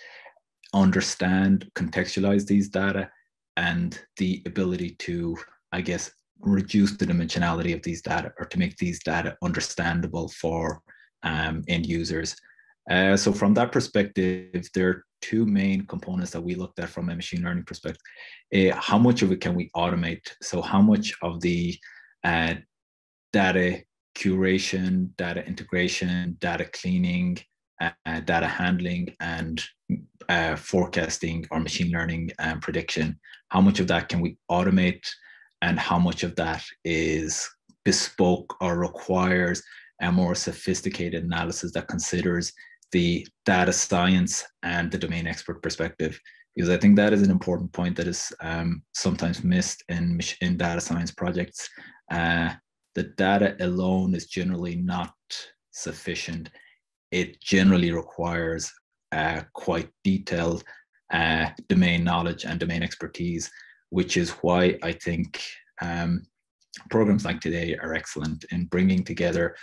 understand, contextualize these data, and the ability to, I guess, reduce the dimensionality of these data, or to make these data understandable for end users. So from that perspective, there are two main components that we looked at from a machine learning perspective. How much of it can we automate? So how much of the data curation, data integration, data cleaning, data handling, and forecasting or machine learning and prediction, how much of that can we automate, and how much of that is bespoke or requires a more sophisticated analysis that considers the data science and the domain expert perspective? Because I think that is an important point that is sometimes missed in data science projects. The data alone is generally not sufficient. It generally requires quite detailed domain knowledge and domain expertise, which is why I think programs like today are excellent in bringing together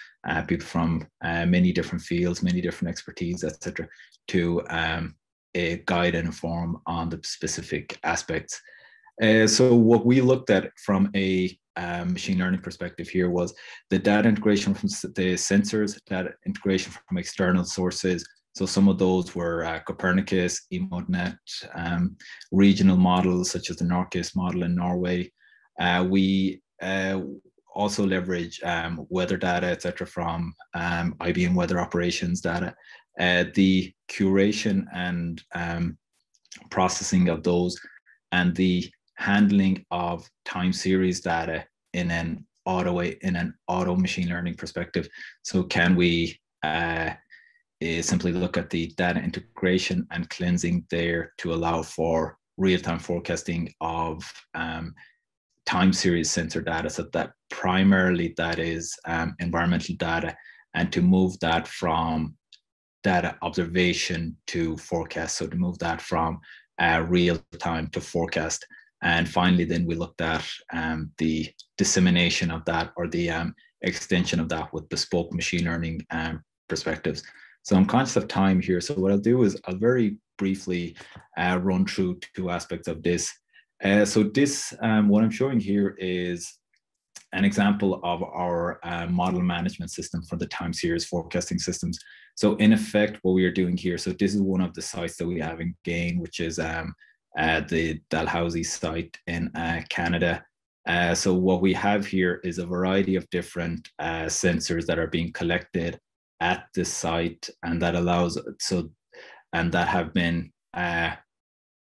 people from many different fields, many different expertise, etc., to guide and inform on the specific aspects. So what we looked at from a machine learning perspective here was the data integration from the sensors, data integration from external sources. So some of those were Copernicus, EMODNet, regional models such as the Norcus model in Norway. We also leverage weather data, etc., from IBM weather operations data. The curation and processing of those, and the handling of time series data in an auto machine learning perspective. So can we simply look at the data integration and cleansing there to allow for real-time forecasting of time series sensor data, so that primarily that is environmental data, and to move that from data observation to forecast, so to move that from real-time to forecast. And finally, then we looked at the dissemination of that, or the extension of that with bespoke machine learning perspectives. So I'm conscious of time here. So what I'll do is I'll very briefly run through two aspects of this. So this, what I'm showing here is an example of our model management system for the time series forecasting systems. So in effect, what we are doing here, so this is one of the sites that we have in GAIN, which is the Dalhousie site in Canada. So what we have here is a variety of different sensors that are being collected at this site, and that allows, so, and that have been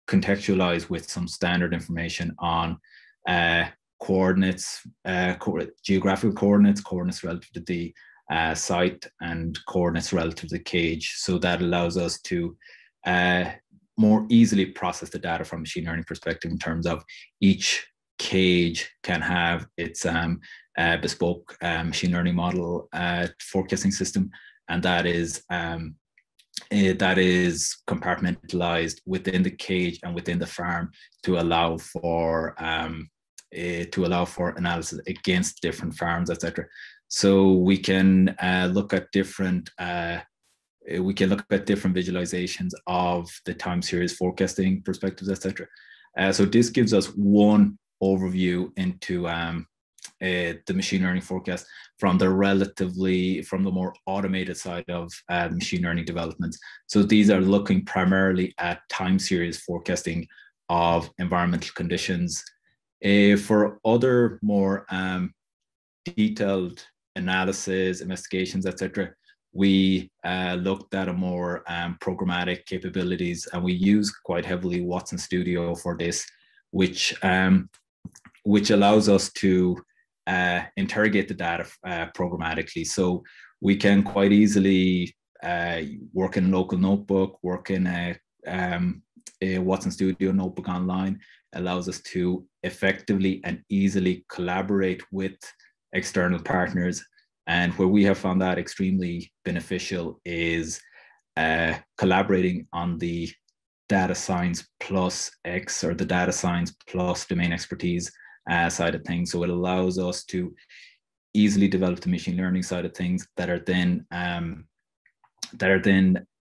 contextualized with some standard information on coordinates, geographical coordinates relative to the site, and coordinates relative to the cage. So that allows us to more easily process the data from a machine learning perspective, in terms of each cage can have its bespoke machine learning model forecasting system, and that is compartmentalized within the cage and within the farm to allow for analysis against different farms, etc. So we can look at different visualizations of the time series forecasting perspectives, etc. So this gives us one overview into the machine learning forecast from the more automated side of machine learning developments. So these are looking primarily at time series forecasting of environmental conditions. For other more detailed analysis, investigations, etc., we looked at a more programmatic capabilities, and we use quite heavily Watson Studio for this, which allows us to interrogate the data programmatically. So we can quite easily work in a local notebook, work in a Watson Studio notebook online. Allows us to effectively and easily collaborate with external partners. And where we have found that extremely beneficial is collaborating on the data science plus X, or the data science plus domain expertise side of things. So it allows us to easily develop the machine learning side of things that are then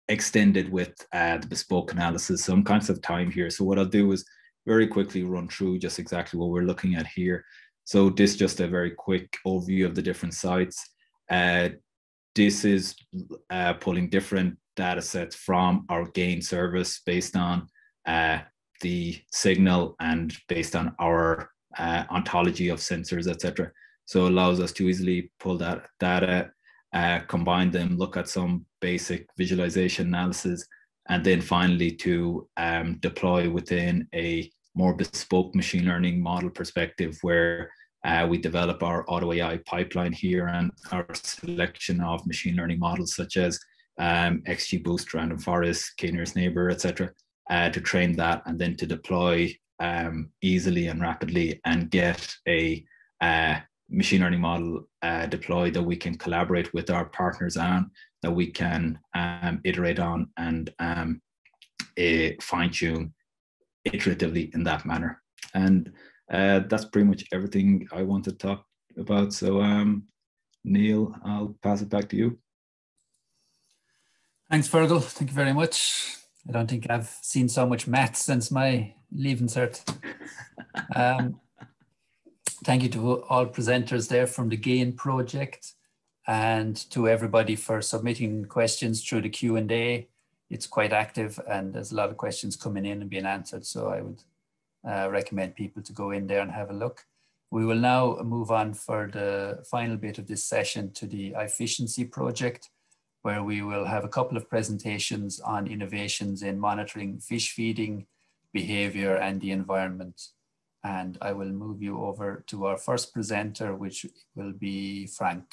extended with the bespoke analysis. So I'm conscious of time here. So what I'll do is very quickly run through just exactly what we're looking at here. So this just a very quick overview of the different sites. This is pulling different data sets from our GAIN service based on the signal and based on our ontology of sensors, etc. So it allows us to easily pull that data, combine them, look at some basic visualization analysis, and then finally to deploy within a more bespoke machine learning model perspective, where we develop our auto AI pipeline here and our selection of machine learning models such as XGBoost, random forest, k-nearest neighbor, etc., to train that, and then to deploy easily and rapidly, and get a machine learning model deployed that we can collaborate with our partners on, that we can iterate on and fine tune iteratively in that manner. And that's pretty much everything I want to talk about. So Neil, I'll pass it back to you. Thanks, Fergal. Thank you very much. I don't think I've seen so much math since my leaving cert. Thank you to all presenters there from the GAIN project, and to everybody for submitting questions through the Q&A. It's quite active, and there's a lot of questions coming in and being answered. So I would recommend people to go in there and have a look. We will now move on for the final bit of this session to the iFishIENCi project, where we will have a couple of presentations on innovations in monitoring fish feeding, behavior, and the environment. And I will move you over to our first presenter, which will be Frank.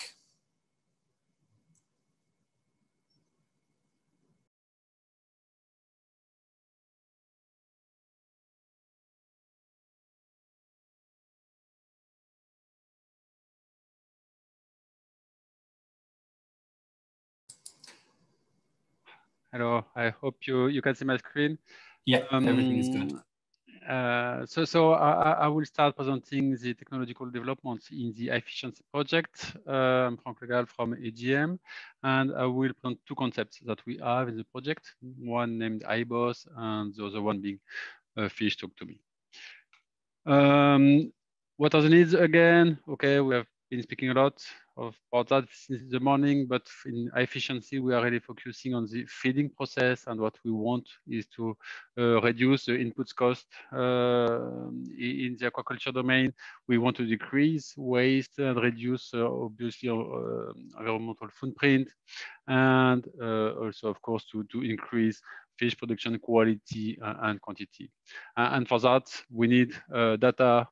Hello, I hope you can see my screen. Yeah, everything is good. So I will start presenting the technological developments in the iFishIENCi project. I'm Frank Legal from AGM, and I will present two concepts that we have in the project, one named iBOSS and the other one being Fish Talk to Me. What are the needs again? Okay, we have been speaking a lot about that since the morning, but in iFishIENCi, we are really focusing on the feeding process, and what we want is to reduce the inputs cost in the aquaculture domain. We want to decrease waste and reduce, obviously, environmental footprint, and also, of course, to increase fish production quality and quantity. And for that, we need data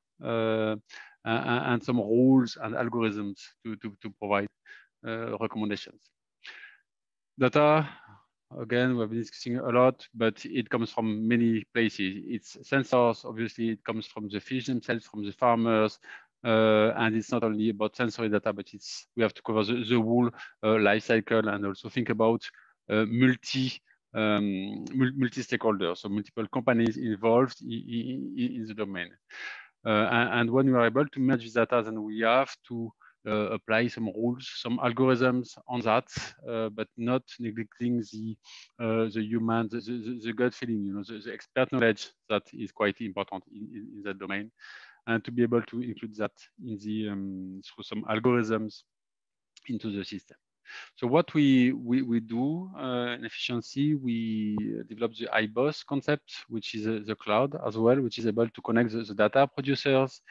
and some rules and algorithms to provide recommendations. Data, again, we've been discussing a lot, but it comes from many places. It's sensors, obviously, it comes from the fish themselves, from the farmers, and it's not only about sensory data, but it's, we have to cover the whole life cycle, and also think about multi-stakeholders, so multiple companies involved in the domain. And when we are able to merge this data, then we have to apply some rules, some algorithms on that, but not neglecting the human, the gut feeling, you know, the expert knowledge that is quite important in that domain, and to be able to include that in the through some algorithms into the system. So what we do in iFishIENCi, we develop the iBOSS concept, which is the cloud as well, which is able to connect the data producers,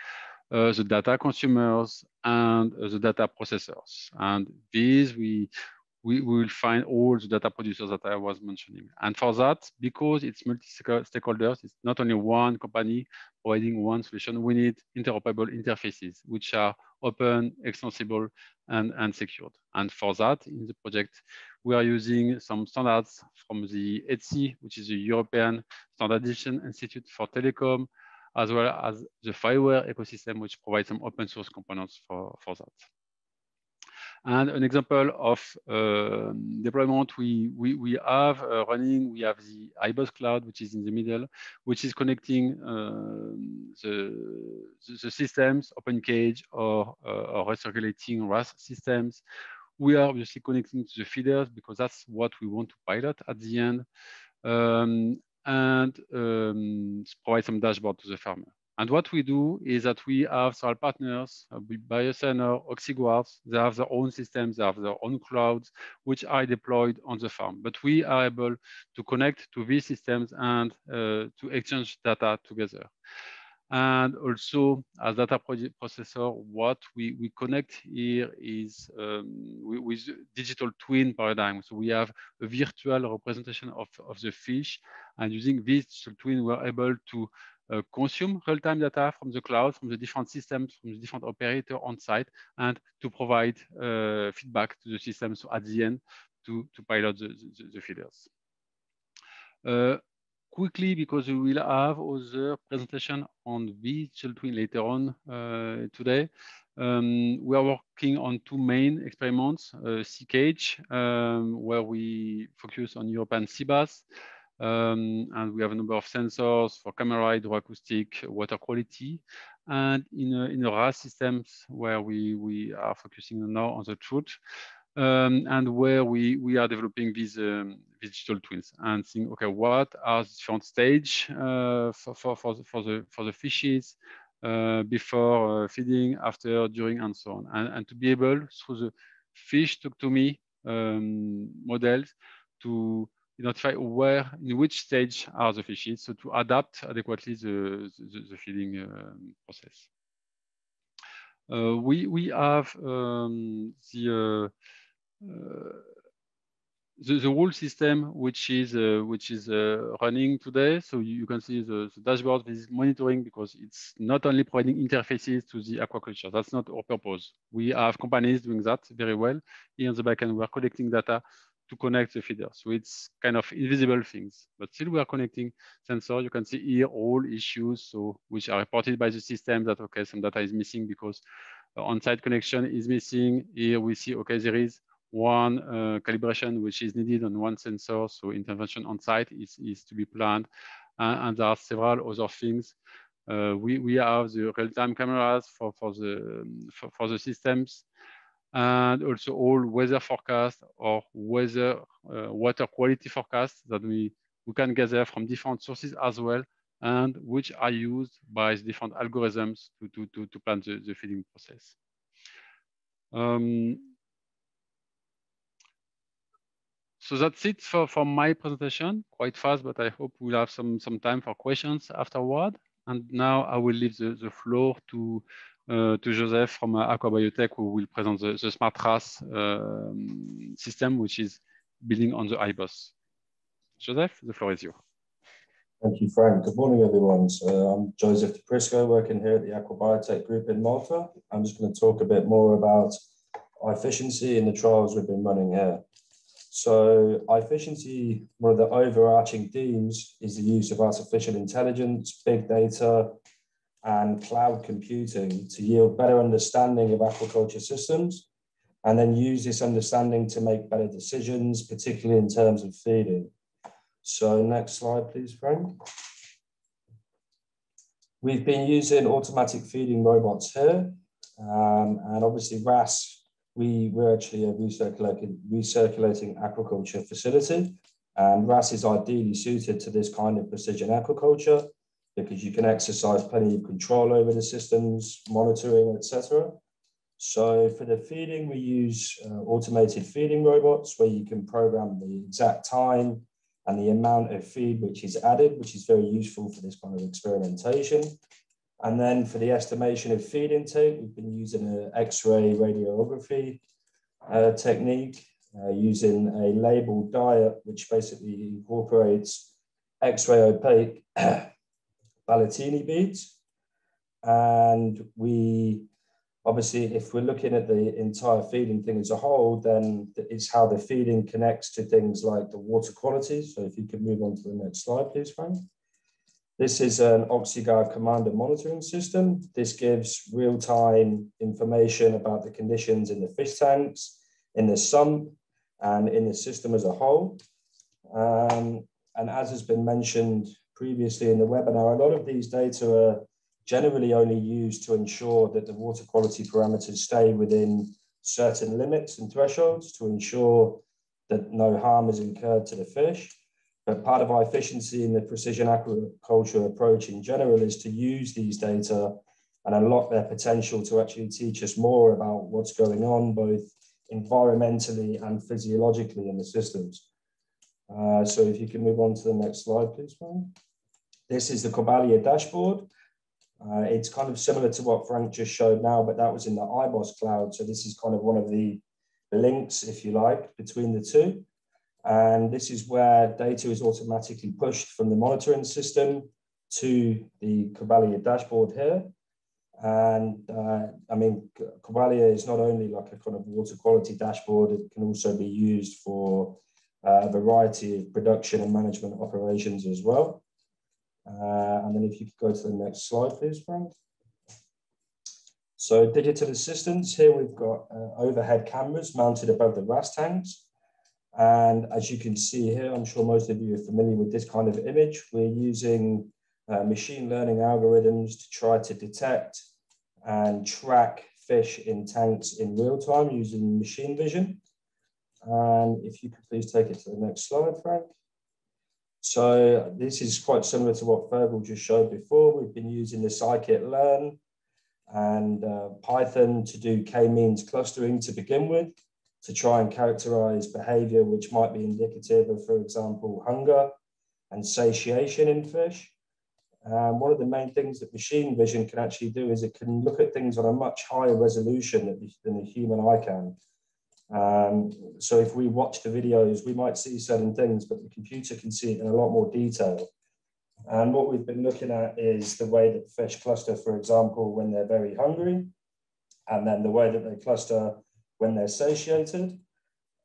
the data consumers, and the data processors. And these, we will find all the data producers that I was mentioning. And for that, because it's multi-stakeholders, it's not only one company providing one solution, we need interoperable interfaces, which are open, extensible, and secured. And for that, in the project, we are using some standards from the ETSI, which is the European Standardization Institute for Telecom, as well as the FiWare ecosystem, which provides some open source components for that. And an example of deployment we have running, we have the iBOSS cloud, which is in the middle, which is connecting the systems, OpenCage or recirculating RAS systems. We are obviously connecting to the feeders because that's what we want to pilot at the end, and provide some dashboard to the farmer. And what we do is that we have several partners, BioCenter, OxyGuard, they have their own systems, they have their own clouds, which are deployed on the farm. But we are able to connect to these systems and to exchange data together. And also, as data processor, what we connect here is with digital twin paradigm. So we have a virtual representation of the fish. And using this digital twin, we're able to consume real-time data from the cloud, from the different systems, from the different operators on site, and to provide feedback to the system, so at the end to pilot the feeders. Quickly, because we will have other presentation on digital twin later on today. We are working on two main experiments, SeaCage, where we focus on European sea bass. And we have a number of sensors for camera, hydroacoustic, water quality, and in the RAS systems where we are focusing now on the trout, and where we are developing these digital twins and seeing, okay, what are the different stage for the fishes before feeding, after, during, and so on, and to be able through the Fish Talk to Me models to identify where, in which stage are the fishes, so to adapt adequately the feeding process. We have the whole system which is running today. So you can see the dashboard is monitoring, because it's not only providing interfaces to the aquaculture. That's not our purpose. We have companies doing that very well. Here on the back end, we are collecting data to connect the feeders. So it's kind of invisible things, but still we are connecting sensors. You can see here all issues, so which are reported by the system that, okay, some data is missing because on-site connection is missing. Here we see, okay, there is one calibration which is needed on one sensor, so intervention on site is to be planned, and there are several other things. We have the real-time cameras for the systems, and also all weather forecasts or weather water quality forecasts that we can gather from different sources as well, and which are used by different algorithms to plan the feeding process. So that's it for my presentation. Quite fast, but I hope we'll have some time for questions afterward. And now I will leave the floor to Joseph from Aquabiotech, who will present the Smart RAS system, which is building on the iBOSS. Joseph, the floor is yours. Thank you, Frank. Good morning, everyone. So I'm Joseph DiPrisco, working here at the Aquabiotech Group in Malta. I'm just going to talk a bit more about iFishIENCi and the trials we've been running here. So iFishIENCi, one of the overarching themes is the use of artificial intelligence, big data, and cloud computing to yield better understanding of aquaculture systems, and then use this understanding to make better decisions, particularly in terms of feeding. So next slide, please, Frank. We've been using automatic feeding robots here, and obviously RAS, we're actually a recirculating aquaculture facility, and RAS is ideally suited to this kind of precision aquaculture because you can exercise plenty of control over the systems, monitoring, etc. So for the feeding, we use automated feeding robots where you can program the exact time and the amount of feed which is added, which is very useful for this kind of experimentation. And then for the estimation of feed intake, we've been using an X-ray radiography technique using a labeled diet, which basically incorporates X-ray opaque Ballatini beads. And we, obviously, if we're looking at the entire feeding thing as a whole, then it's how the feeding connects to things like the water quality. So if you could move on to the next slide, please, Frank. This is an OxyGuard commander monitoring system. This gives real-time information about the conditions in the fish tanks, in the sump, and in the system as a whole. And as has been mentioned previously in the webinar, a lot of these data are generally only used to ensure that the water quality parameters stay within certain limits and thresholds to ensure that no harm is incurred to the fish. But part of iFishIENCi in the precision aquaculture approach in general is to use these data and unlock their potential to actually teach us more about what's going on, both environmentally and physiologically in the systems. So if you can move on to the next slide, please, Frank. This is the Kobalia dashboard. It's kind of similar to what Frank just showed now, but that was in the iBOSS cloud. So this is kind of one of the links, if you like, between the two. And this is where data is automatically pushed from the monitoring system to the Kobalia dashboard here. And I mean, Kobalia is not only like a kind of water quality dashboard, it can also be used for a variety of production and management operations as well. And then if you could go to the next slide, please, Frank. So digital assistance, here we've got overhead cameras mounted above the RAS tanks. And as you can see here, I'm sure most of you are familiar with this kind of image. We're using machine learning algorithms to try to detect and track fish in tanks in real time using machine vision. And if you could please take it to the next slide, Frank. So this is quite similar to what Fergal just showed before. We've been using the scikit-learn and Python to do k-means clustering to begin with, to try and characterize behavior which might be indicative of, for example, hunger and satiation in fish. One of the main things that machine vision can actually do is it can look at things on a much higher resolution than the human eye can. So if we watch the videos, we might see certain things, but the computer can see it in a lot more detail. And what we've been looking at is the way that fish cluster, for example, when they're very hungry, and then the way that they cluster when they're satiated.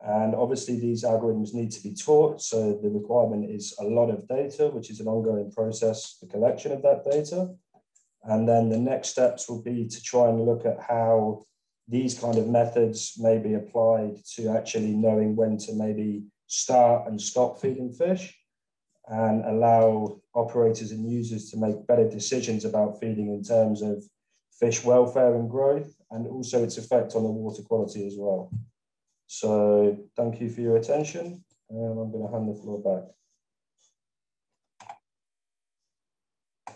And obviously these algorithms need to be taught. So the requirement is a lot of data, which is an ongoing process, the collection of that data. And then the next steps will be to try and look at how these kind of methods may be applied to actually knowing when to maybe start and stop feeding fish and allow operators and users to make better decisions about feeding in terms of fish welfare and growth, and also its effect on the water quality as well. So thank you for your attention, and I'm going to hand the floor back.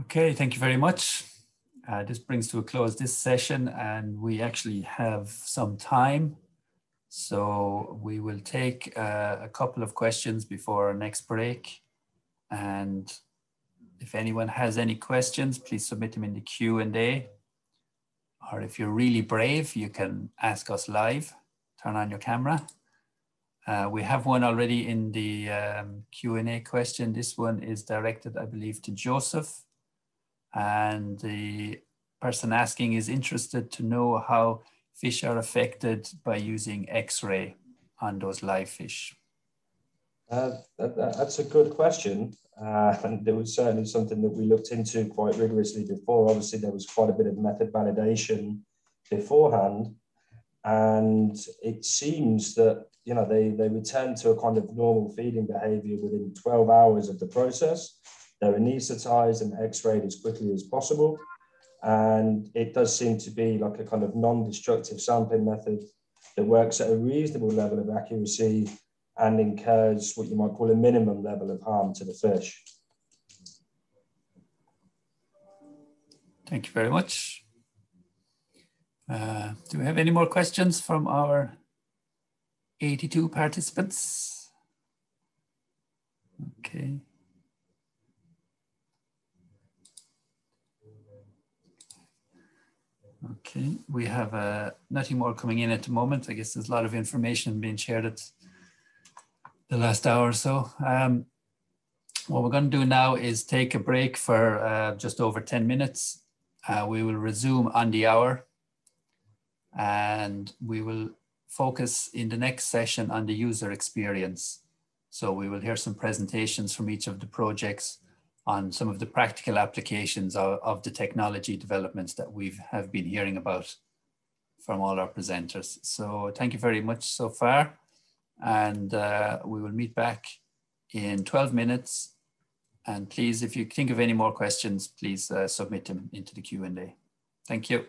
Okay, thank you very much. This brings to a close this session, and we actually have some time. So we will take a couple of questions before our next break. And if anyone has any questions, please submit them in the Q&A. Or if you're really brave, you can ask us live, turn on your camera. We have one already in the Q&A question. This one is directed, I believe, to Joseph. And the person asking is interested to know how fish are affected by using X-ray on those live fish. That's a good question. And it was certainly something that we looked into quite rigorously before. Obviously, there was quite a bit of method validation beforehand. And it seems that, you know, they return to a kind of normal feeding behavior within 12 hours of the process. They're anesthetized and X-rayed as quickly as possible. And it does seem to be like a kind of non-destructive sampling method that works at a reasonable level of accuracy and incurs what you might call a minimum level of harm to the fish. Thank you very much. Do we have any more questions from our 82 participants? Okay. Okay, we have nothing more coming in at the moment. I guess there's a lot of information being shared at the last hour or so. What we're going to do now is take a break for just over 10 minutes. We will resume on the hour, and we will focus in the next session on the user experience. So we will hear some presentations from each of the projects on some of the practical applications of the technology developments that we have been hearing about from all our presenters. So thank you very much so far. And we will meet back in 12 minutes. And please, if you think of any more questions, please submit them into the Q&A. Thank you.